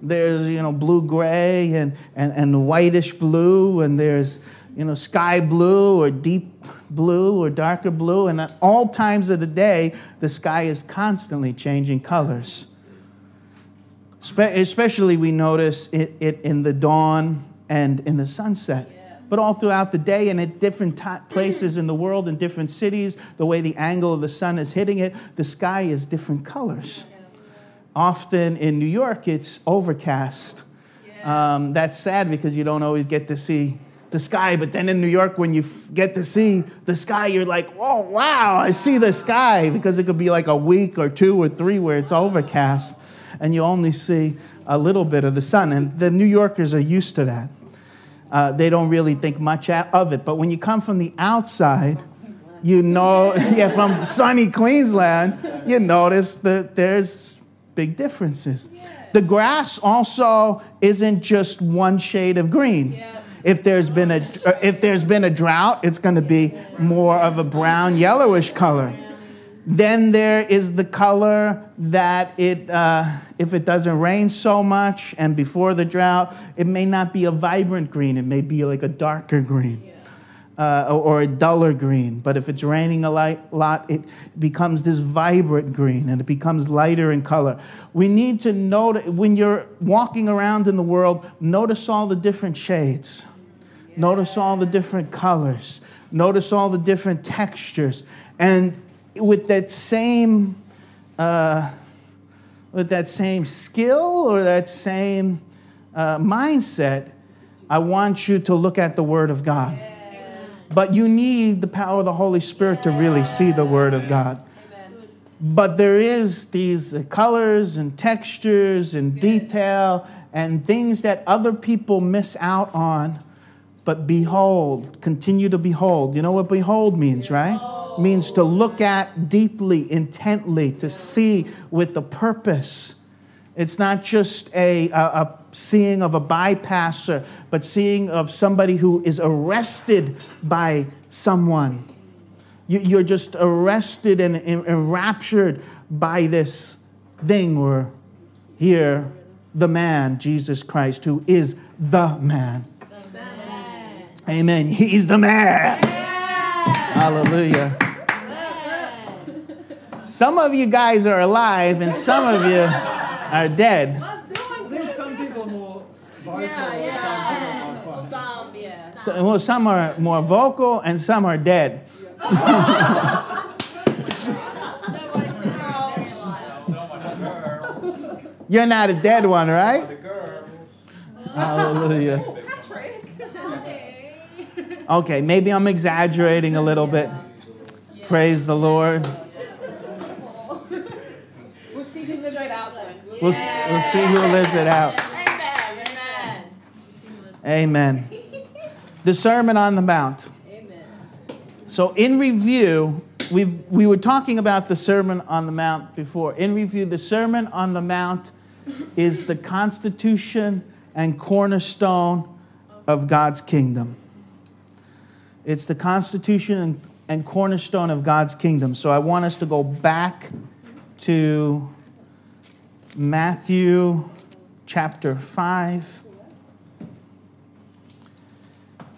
There's, you know, blue-gray and whitish blue, and there's, you know, sky blue or deep blue or darker blue. And at all times of the day, the sky is constantly changing colors. Especially we notice it in the dawn and in the sunset. But all throughout the day and at different places in the world, in different cities, the way the angle of the sun is hitting it, the sky is different colors. Often in New York, it's overcast. That's sad because you don't always get to see the sky. But then in New York, when you get to see the sky, you're like, oh, wow, I see the sky. Because it could be like a week or two or three where it's overcast. And you only see a little bit of the sun. And the New Yorkers are used to that. They don't really think much of it. But when you come from the outside, you know, yeah, from sunny Queensland, you notice that there's big differences. The grass also isn't just one shade of green. If there's been a drought, it's going to be more of a brown, yellowish color. Then there is the color that if it doesn't rain so much and before the drought, it may not be a vibrant green. It may be like a darker green or a duller green. But if it's raining a lot, it becomes this vibrant green and it becomes lighter in color. We need to notice, when you're walking around in the world, notice all the different shades. Notice all the different colors. Notice all the different textures. And with that same, skill or that same mindset, I want you to look at the Word of God. But you need the power of the Holy Spirit to really see the Word of God. But there is these colors and textures and detail and things that other people miss out on. But behold, continue to behold. You know what behold means, right? Means to look at deeply, intently, to see with a purpose. It's not just a seeing of a bypasser, but seeing of somebody who is arrested by someone. You're just arrested and enraptured by this thing, or here, the man, Jesus Christ, who is the man. The man. Amen. He's the man. Yeah. Hallelujah. Yeah. Some of you guys are alive and some of you are dead. I think some people are more vocal. Well, some are more vocal and some are dead. You're not a dead one, right? The girls. Hallelujah. Patrick. Okay, maybe I'm exaggerating a little bit. Praise the Lord. We'll see who lives it out then. We'll see who lives it out. Amen. Amen. Amen. The Sermon on the Mount. Amen. So in review, we were talking about the Sermon on the Mount before. In review, the Sermon on the Mount is the constitution and cornerstone of God's kingdom. It's the constitution and cornerstone of God's kingdom. So I want us to go back to Matthew chapter 5.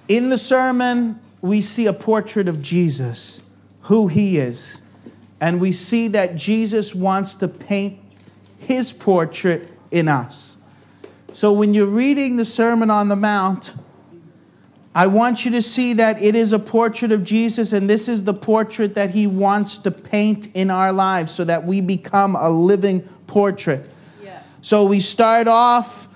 In the sermon, we see a portrait of Jesus, who he is. And we see that Jesus wants to paint his portrait in us. So when you're reading the Sermon on the Mount, I want you to see that it is a portrait of Jesus, and this is the portrait that he wants to paint in our lives so that we become a living portrait. Yeah. So we start off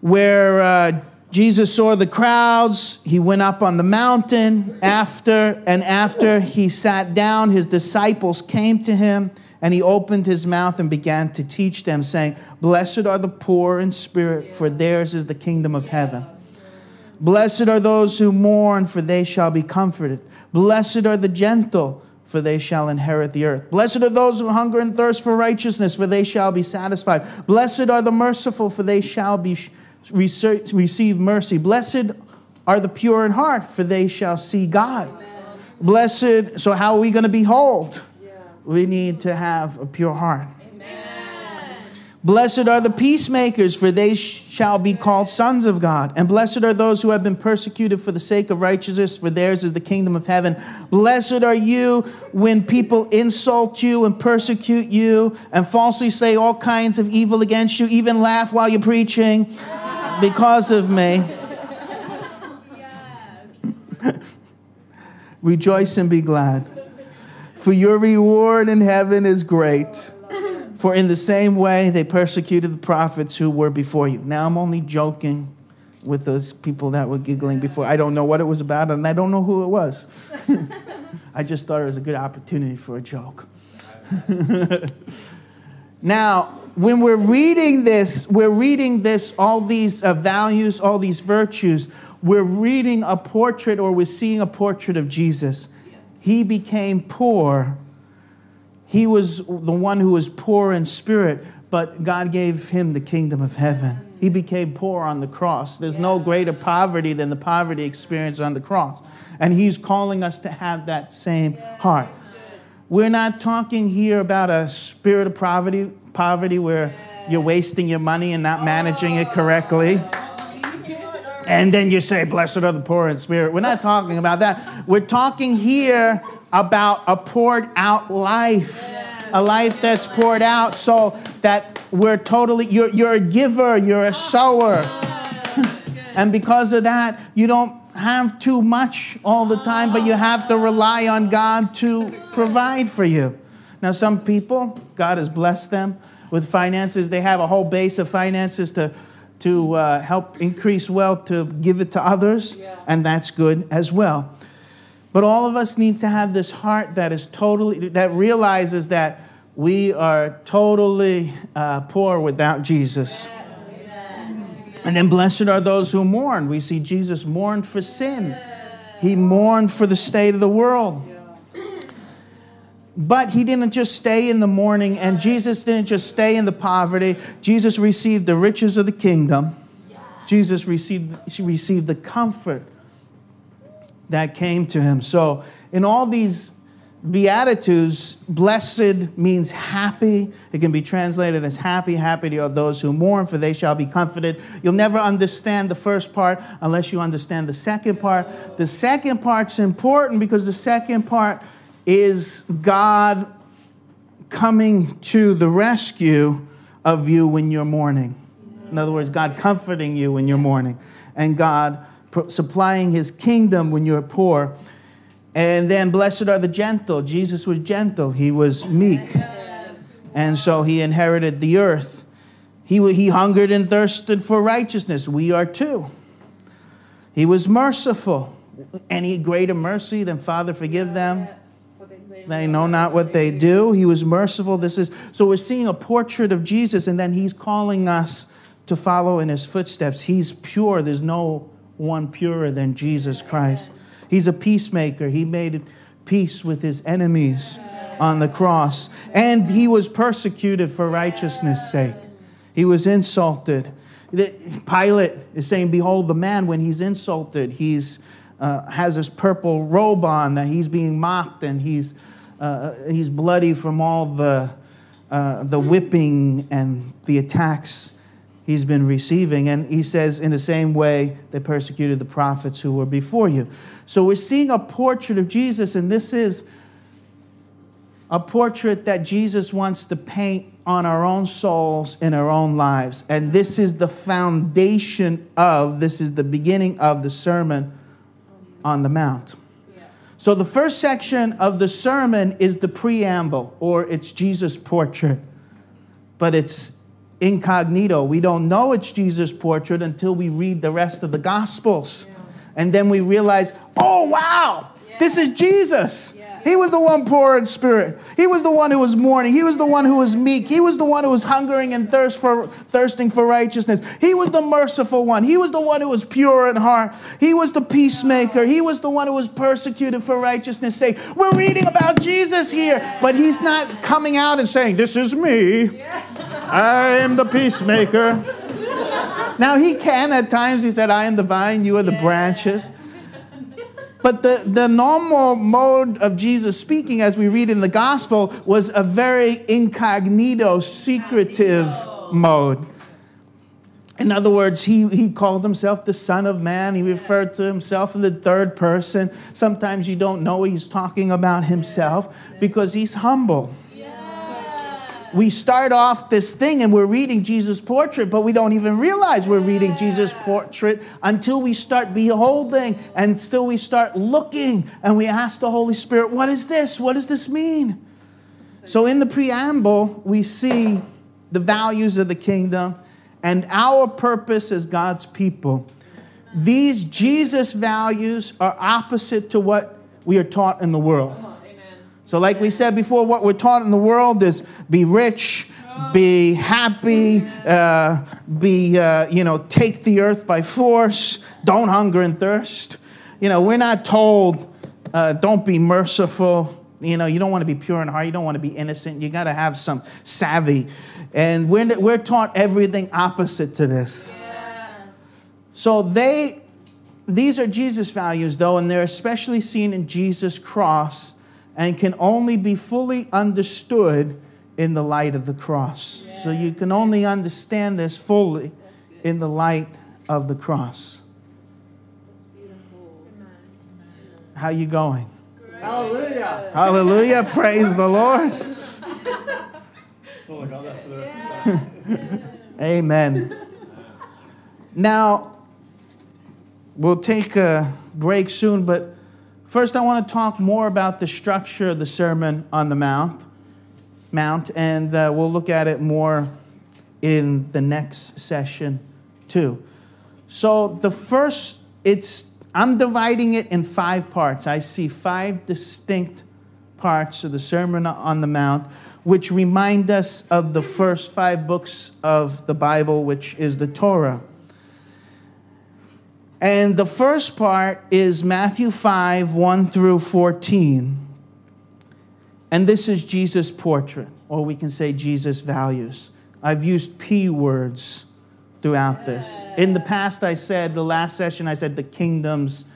where Jesus saw the crowds, he went up on the mountain, after he sat down, his disciples came to him, and he opened his mouth and began to teach them, saying, "Blessed are the poor in spirit, for theirs is the kingdom of heaven. Blessed are those who mourn, for they shall be comforted. Blessed are the gentle, for they shall inherit the earth. Blessed are those who hunger and thirst for righteousness, for they shall be satisfied. Blessed are the merciful, for they shall be receive mercy. Blessed are the pure in heart, for they shall see God." Amen. Blessed, so how are we going to be whole? Yeah. We need to have a pure heart. Amen. Blessed are the peacemakers, for they shall be called sons of God. And blessed are those who have been persecuted for the sake of righteousness, for theirs is the kingdom of heaven. Blessed are you when people insult you and persecute you and falsely say all kinds of evil against you, even laugh while you're preaching. Because of me. Yes. Rejoice and be glad, for your reward in heaven is great. For in the same way they persecuted the prophets who were before you. Now I'm only joking with those people that were giggling before. I don't know what it was about and I don't know who it was. I just thought it was a good opportunity for a joke. Now, when we're reading this, all these values, all these virtues, we're reading a portrait or we're seeing a portrait of Jesus. He became poor. He was the one who was poor in spirit, but God gave him the kingdom of heaven. He became poor on the cross. There's no greater poverty than the poverty experienced on the cross. And he's calling us to have that same heart. We're not talking here about a spirit of poverty where you're wasting your money and not managing it correctly. And then you say, "Blessed are the poor in spirit." We're not talking about that. We're talking here about a poured out life, a life that's poured out so that we're totally, you're a giver, you're a sower. And because of that, you don't have too much all the time, but you have to rely on God to provide for you. Now, some people, God has blessed them with finances. They have a whole base of finances to help increase wealth, to give it to others, and that's good as well. But all of us need to have this heart that is totally, that realizes that we are totally poor without Jesus. And then blessed are those who mourn. We see Jesus mourned for sin. He mourned for the state of the world. But he didn't just stay in the mourning, and Jesus didn't just stay in the poverty. Jesus received the riches of the kingdom. Jesus received the comfort that came to him. So in all these Beatitudes, blessed means happy. It can be translated as happy. Happy are those who mourn, for they shall be comforted. You'll never understand the first part unless you understand the second part. The second part's important because the second part is God coming to the rescue of you when you're mourning. In other words, God comforting you when you're mourning, and God supplying his kingdom when you're poor. And then blessed are the gentle. Jesus was gentle. He was meek. Yes. And so he inherited the earth. He hungered and thirsted for righteousness. We are too. He was merciful. Any greater mercy than Father forgive them? They know not what they do. He was merciful. This is so we're seeing a portrait of Jesus, and then he's calling us to follow in his footsteps. He's pure. There's no one purer than Jesus Christ. He's a peacemaker. He made peace with his enemies on the cross. And he was persecuted for righteousness' sake. He was insulted. Pilate is saying, behold the man. When he's insulted, he's has his purple robe on, that he's being mocked, and he's bloody from all the whipping and the attacks he's been receiving. And he says, in the same way, they persecuted the prophets who were before you. So we're seeing a portrait of Jesus, and this is a portrait that Jesus wants to paint on our own souls in our own lives. And this is the foundation of, this is the beginning of the Sermon on the Mount. So the first section of the sermon is the preamble, or it's Jesus' portrait, but it's incognito. We don't know it's Jesus' portrait until we read the rest of the Gospels. Yeah. And then we realize, oh, wow, yeah, this is Jesus. Yeah. He was the one poor in spirit. He was the one who was mourning. He was the one who was meek. He was the one who was hungering and thirsting for righteousness. He was the merciful one. He was the one who was pure in heart. He was the peacemaker. He was the one who was persecuted for righteousness' sake. We're reading about Jesus here, but he's not coming out and saying, this is me. Yeah. I am the peacemaker. Now he can at times. He said, I am the vine, you are the branches. But the normal mode of Jesus speaking, as we read in the gospel, was a very incognito, secretive mode. In other words, he called himself the Son of Man. He referred to himself in the third person. Sometimes you don't know he's talking about himself because he's humble. We start off this thing and we're reading Jesus' portrait, but we don't even realize we're reading Jesus' portrait until we start beholding, and still we start looking, and we ask the Holy Spirit, what is this? What does this mean? So in the preamble, we see the values of the kingdom and our purpose as God's people. These Jesus values are opposite to what we are taught in the world. So like we said before, what we're taught in the world is be rich, be happy, take the earth by force, don't hunger and thirst. You know, we're not told, don't be merciful. You know, you don't want to be pure in heart. You don't want to be innocent. You got to have some savvy. And we're taught everything opposite to this. Yeah. So these are Jesus' values, though, and they're especially seen in Jesus' cross, and can only be fully understood in the light of the cross. Yes. So you can only understand this fully in the light of the cross. That's beautiful. How you going? Great. Hallelujah. Hallelujah. Praise the Lord. Amen. Now, we'll take a break soon, but first, I want to talk more about the structure of the Sermon on the Mount, and we'll look at it more in the next session too. So the first, I'm dividing it in 5 parts. I see 5 distinct parts of the Sermon on the Mount, which remind us of the first 5 books of the Bible, which is the Torah. And the first part is Matthew 5, 1 through 14. And this is Jesus' portrait, or we can say Jesus' values. I've used P words throughout this. In the past, I said, the last session, I said the kingdom's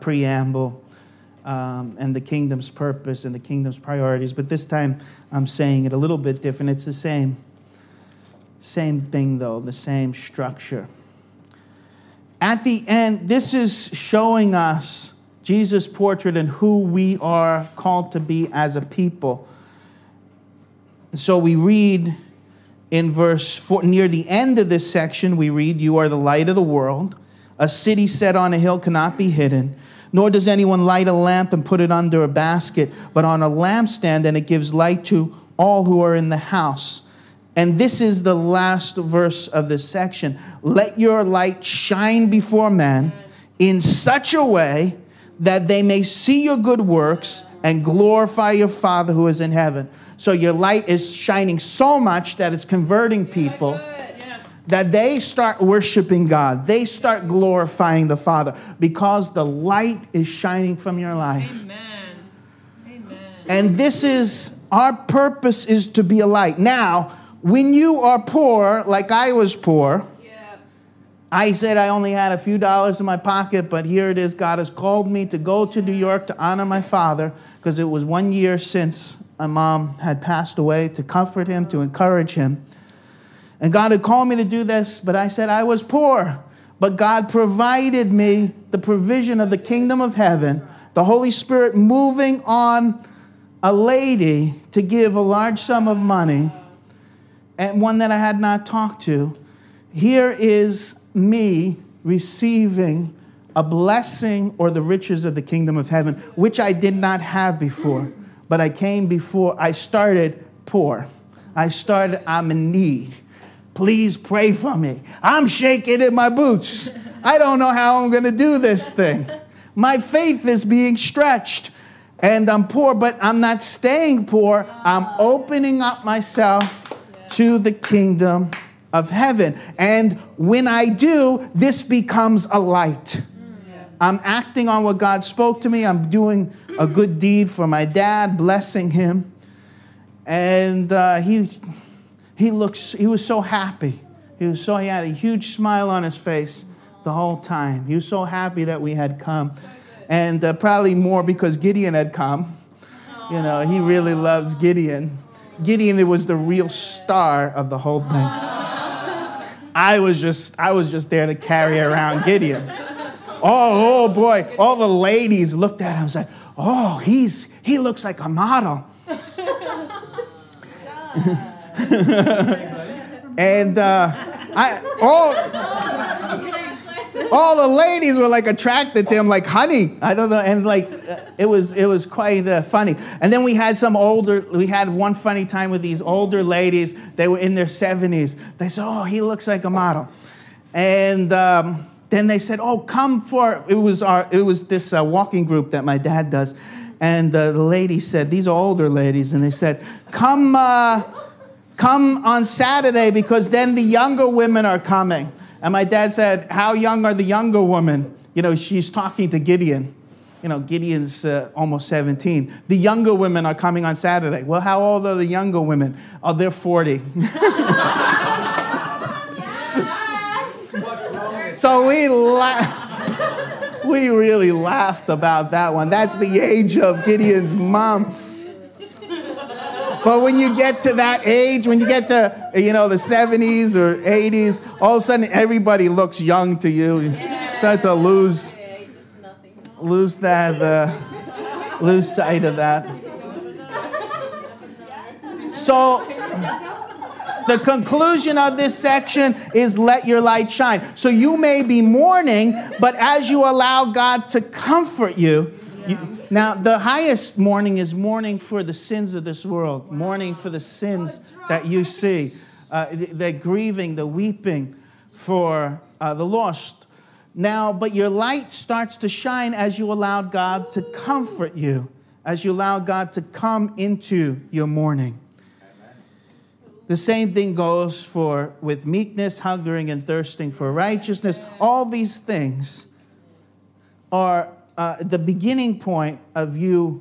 preamble. and the kingdom's purpose and the kingdom's priorities. But this time I'm saying it a little bit different. It's the same thing, though, the same structure. At the end, this is showing us Jesus' portrait and who we are called to be as a people. So we read in verse 4, near the end of this section, we read, "You are the light of the world. A city set on a hill cannot be hidden, nor does anyone light a lamp and put it under a basket, but on a lampstand, and it gives light to all who are in the house." And this is the last verse of this section. "Let your light shine before men in such a way that they may see your good works and glorify your Father who is in heaven." So your light is shining so much that it's converting people, that they start worshiping God. They start glorifying the Father because the light is shining from your life. Amen. Amen. And this is, our purpose is to be a light. Now, when you are poor, like I was poor, yeah. I said I only had a few dollars in my pocket, but here it is. God has called me to go to New York to honor my father, because it was 1 year since my mom had passed away, to comfort him, to encourage him. And God had called me to do this, but I said I was poor. But God provided me the provision of the kingdom of heaven, the Holy Spirit moving on a lady to give a large sum of money, and one that I had not talked to. Here is me receiving a blessing or the riches of the kingdom of heaven, which I did not have before. But I came before, I started poor. I started, I'm in need. Please pray for me. I'm shaking in my boots. I don't know how I'm going to do this thing. My faith is being stretched, and I'm poor, but I'm not staying poor. I'm opening up myself to the kingdom of heaven. And when I do, this becomes a light. I'm acting on what God spoke to me. I'm doing a good deed for my dad, blessing him. And he was so happy. He had a huge smile on his face the whole time. He was so happy that we had come. And probably more because Gideon had come. You know, he really loves Gideon. Gideon was the real star of the whole thing. I was just there to carry around Gideon. Oh boy, all the ladies looked at him and said, "Oh, he looks like a model." And all the ladies were like attracted to him, like, "Honey, I don't know." And like, it was quite funny. And then we had one funny time with these older ladies. They were in their 70s. They said, "Oh, he looks like a model." And then they said, "Oh, come for," it was this walking group that my dad does. And the lady said, these are older ladies, and they said, "Come on Saturday, because then the younger women are coming." And my dad said, "How young are the younger women?" You know, she's talking to Gideon. You know, Gideon's almost 17. "The younger women are coming on Saturday." "Well, how old are the younger women?" "Oh, they're 40. So we really laughed about that one. That's the age of Gideon's mom. But when you get to that age, when you get to, you know, the 70s or 80s, all of a sudden everybody looks young to you. You start to lose sight of that. So the conclusion of this section is let your light shine. So you may be mourning, but as you allow God to comfort you, now, the highest mourning is mourning for the sins of this world, mourning for the sins that you see, the grieving, the weeping for the lost. Now, but your light starts to shine as you allow God to comfort you, as you allow God to come into your mourning. The same thing goes with meekness, hungering and thirsting for righteousness. All these things are the beginning point of you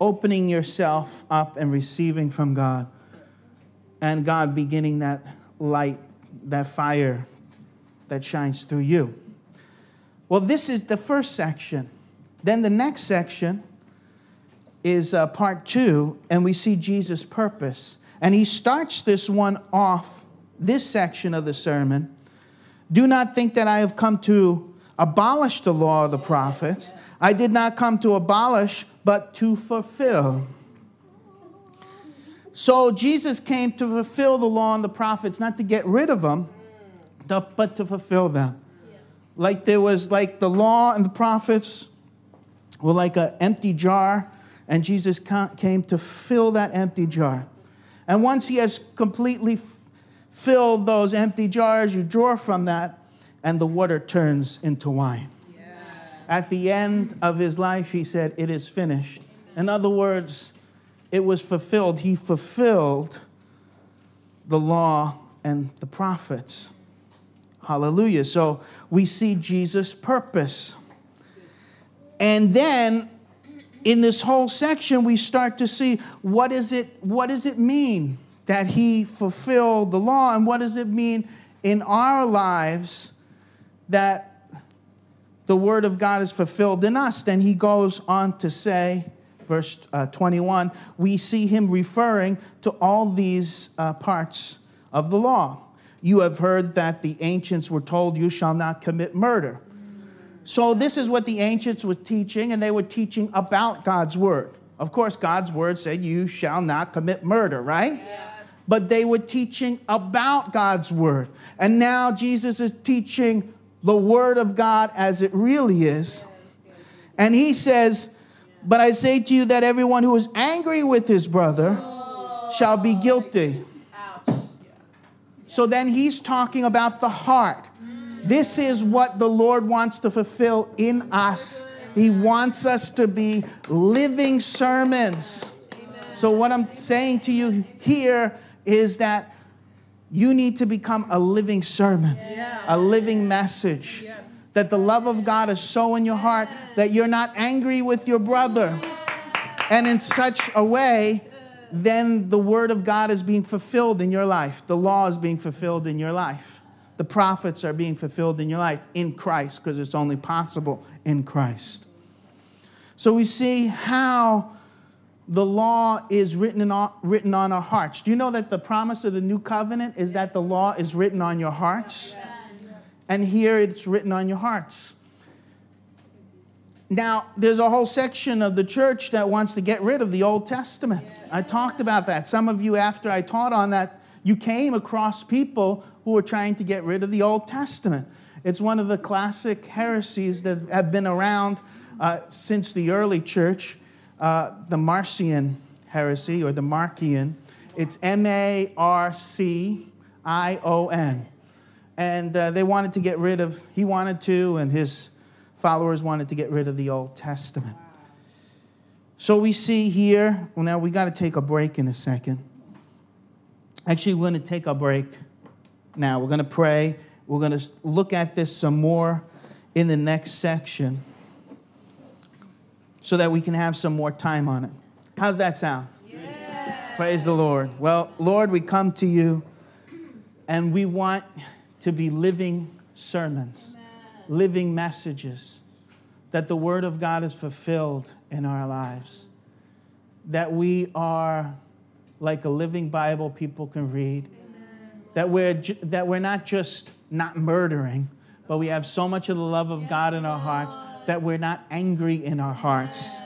opening yourself up and receiving from God, and God beginning that light, that fire that shines through you. Well, this is the first section. Then the next section is part two, and we see Jesus' purpose. And he starts this one off, this section of the sermon. Do not think that I have come to abolish the law of the prophets. I did not come to abolish, but to fulfill. So Jesus came to fulfill the law and the prophets, not to get rid of them, but to fulfill them. Like there was like the law and the prophets were like an empty jar, and Jesus came to fill that empty jar. And once he has completely filled those empty jars, you draw from that, and the water turns into wine. Yeah. At the end of his life, he said, it is finished. Amen. In other words, it was fulfilled. He fulfilled the law and the prophets. Hallelujah. So we see Jesus' purpose. And then in this whole section, we start to see what does it mean that he fulfilled the law, and what does it mean in our lives that the word of God is fulfilled in us. Then he goes on to say, verse 21, we see him referring to all these parts of the law. You have heard that the ancients were told, you shall not commit murder. So this is what the ancients were teaching, and they were teaching about God's word. Of course, God's word said, you shall not commit murder, right? Yeah. But they were teaching about God's word. And now Jesus is teaching the word of God as it really is. And he says, but I say to you that everyone who is angry with his brother shall be guilty. So then he's talking about the heart. This is what the Lord wants to fulfill in us. He wants us to be living sermons. So what I'm saying to you here is that you need to become a living sermon, a living message, that the love of God is so in your heart that you're not angry with your brother. And in such a way, then the word of God is being fulfilled in your life. The law is being fulfilled in your life. The prophets are being fulfilled in your life in Christ, because it's only possible in Christ. So we see how the law is written on our hearts. Do you know that the promise of the new covenant is that the law is written on your hearts? And here it's written on your hearts. Now, there's a whole section of the church that wants to get rid of the Old Testament. I talked about that. Some of you, after I taught on that, you came across people who were trying to get rid of the Old Testament. It's one of the classic heresies that have been around since the early church. The Marcion heresy, or the Marcion. It's M-A-R-C-I-O-N. And they wanted to get rid of, he wanted to, and his followers wanted to get rid of the Old Testament. So we see here, well, now we got to take a break in a second. Actually, we're going to take a break now. We're going to pray. We're going to look at this some more in the next section, so that we can have some more time on it. How's that sound? Yeah. Praise the Lord. Well, Lord, we come to you, and we want to be living sermons, living messages, that the word of God is fulfilled in our lives, that we are like a living Bible people can read, that we're not just not murdering, but we have so much of the love of God in our hearts, that we're not angry in our hearts.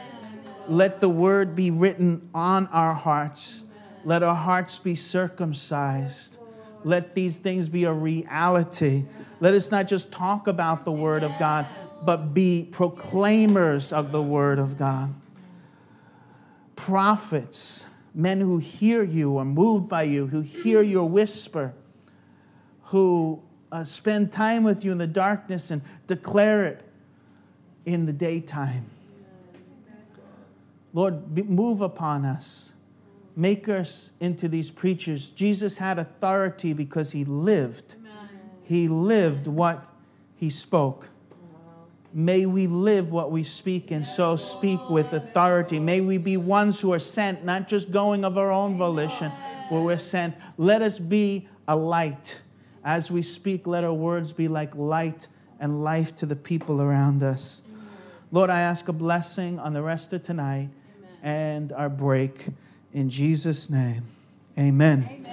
Let the word be written on our hearts. Let our hearts be circumcised. Let these things be a reality. Let us not just talk about the word of God, but be proclaimers of the word of God. Prophets, men who hear you, are moved by you, who hear your whisper, who spend time with you in the darkness and declare it in the daytime. Lord, move upon us. Make us into these preachers. Jesus had authority because he lived. He lived what he spoke. May we live what we speak, and so speak with authority. May we be ones who are sent, not just going of our own volition, but we're sent. Let us be a light. As we speak, let our words be like light and life to the people around us. Lord, I ask a blessing on the rest of tonight and our break. In Jesus' name, amen.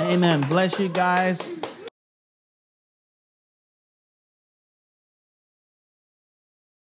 Amen. Bless you guys.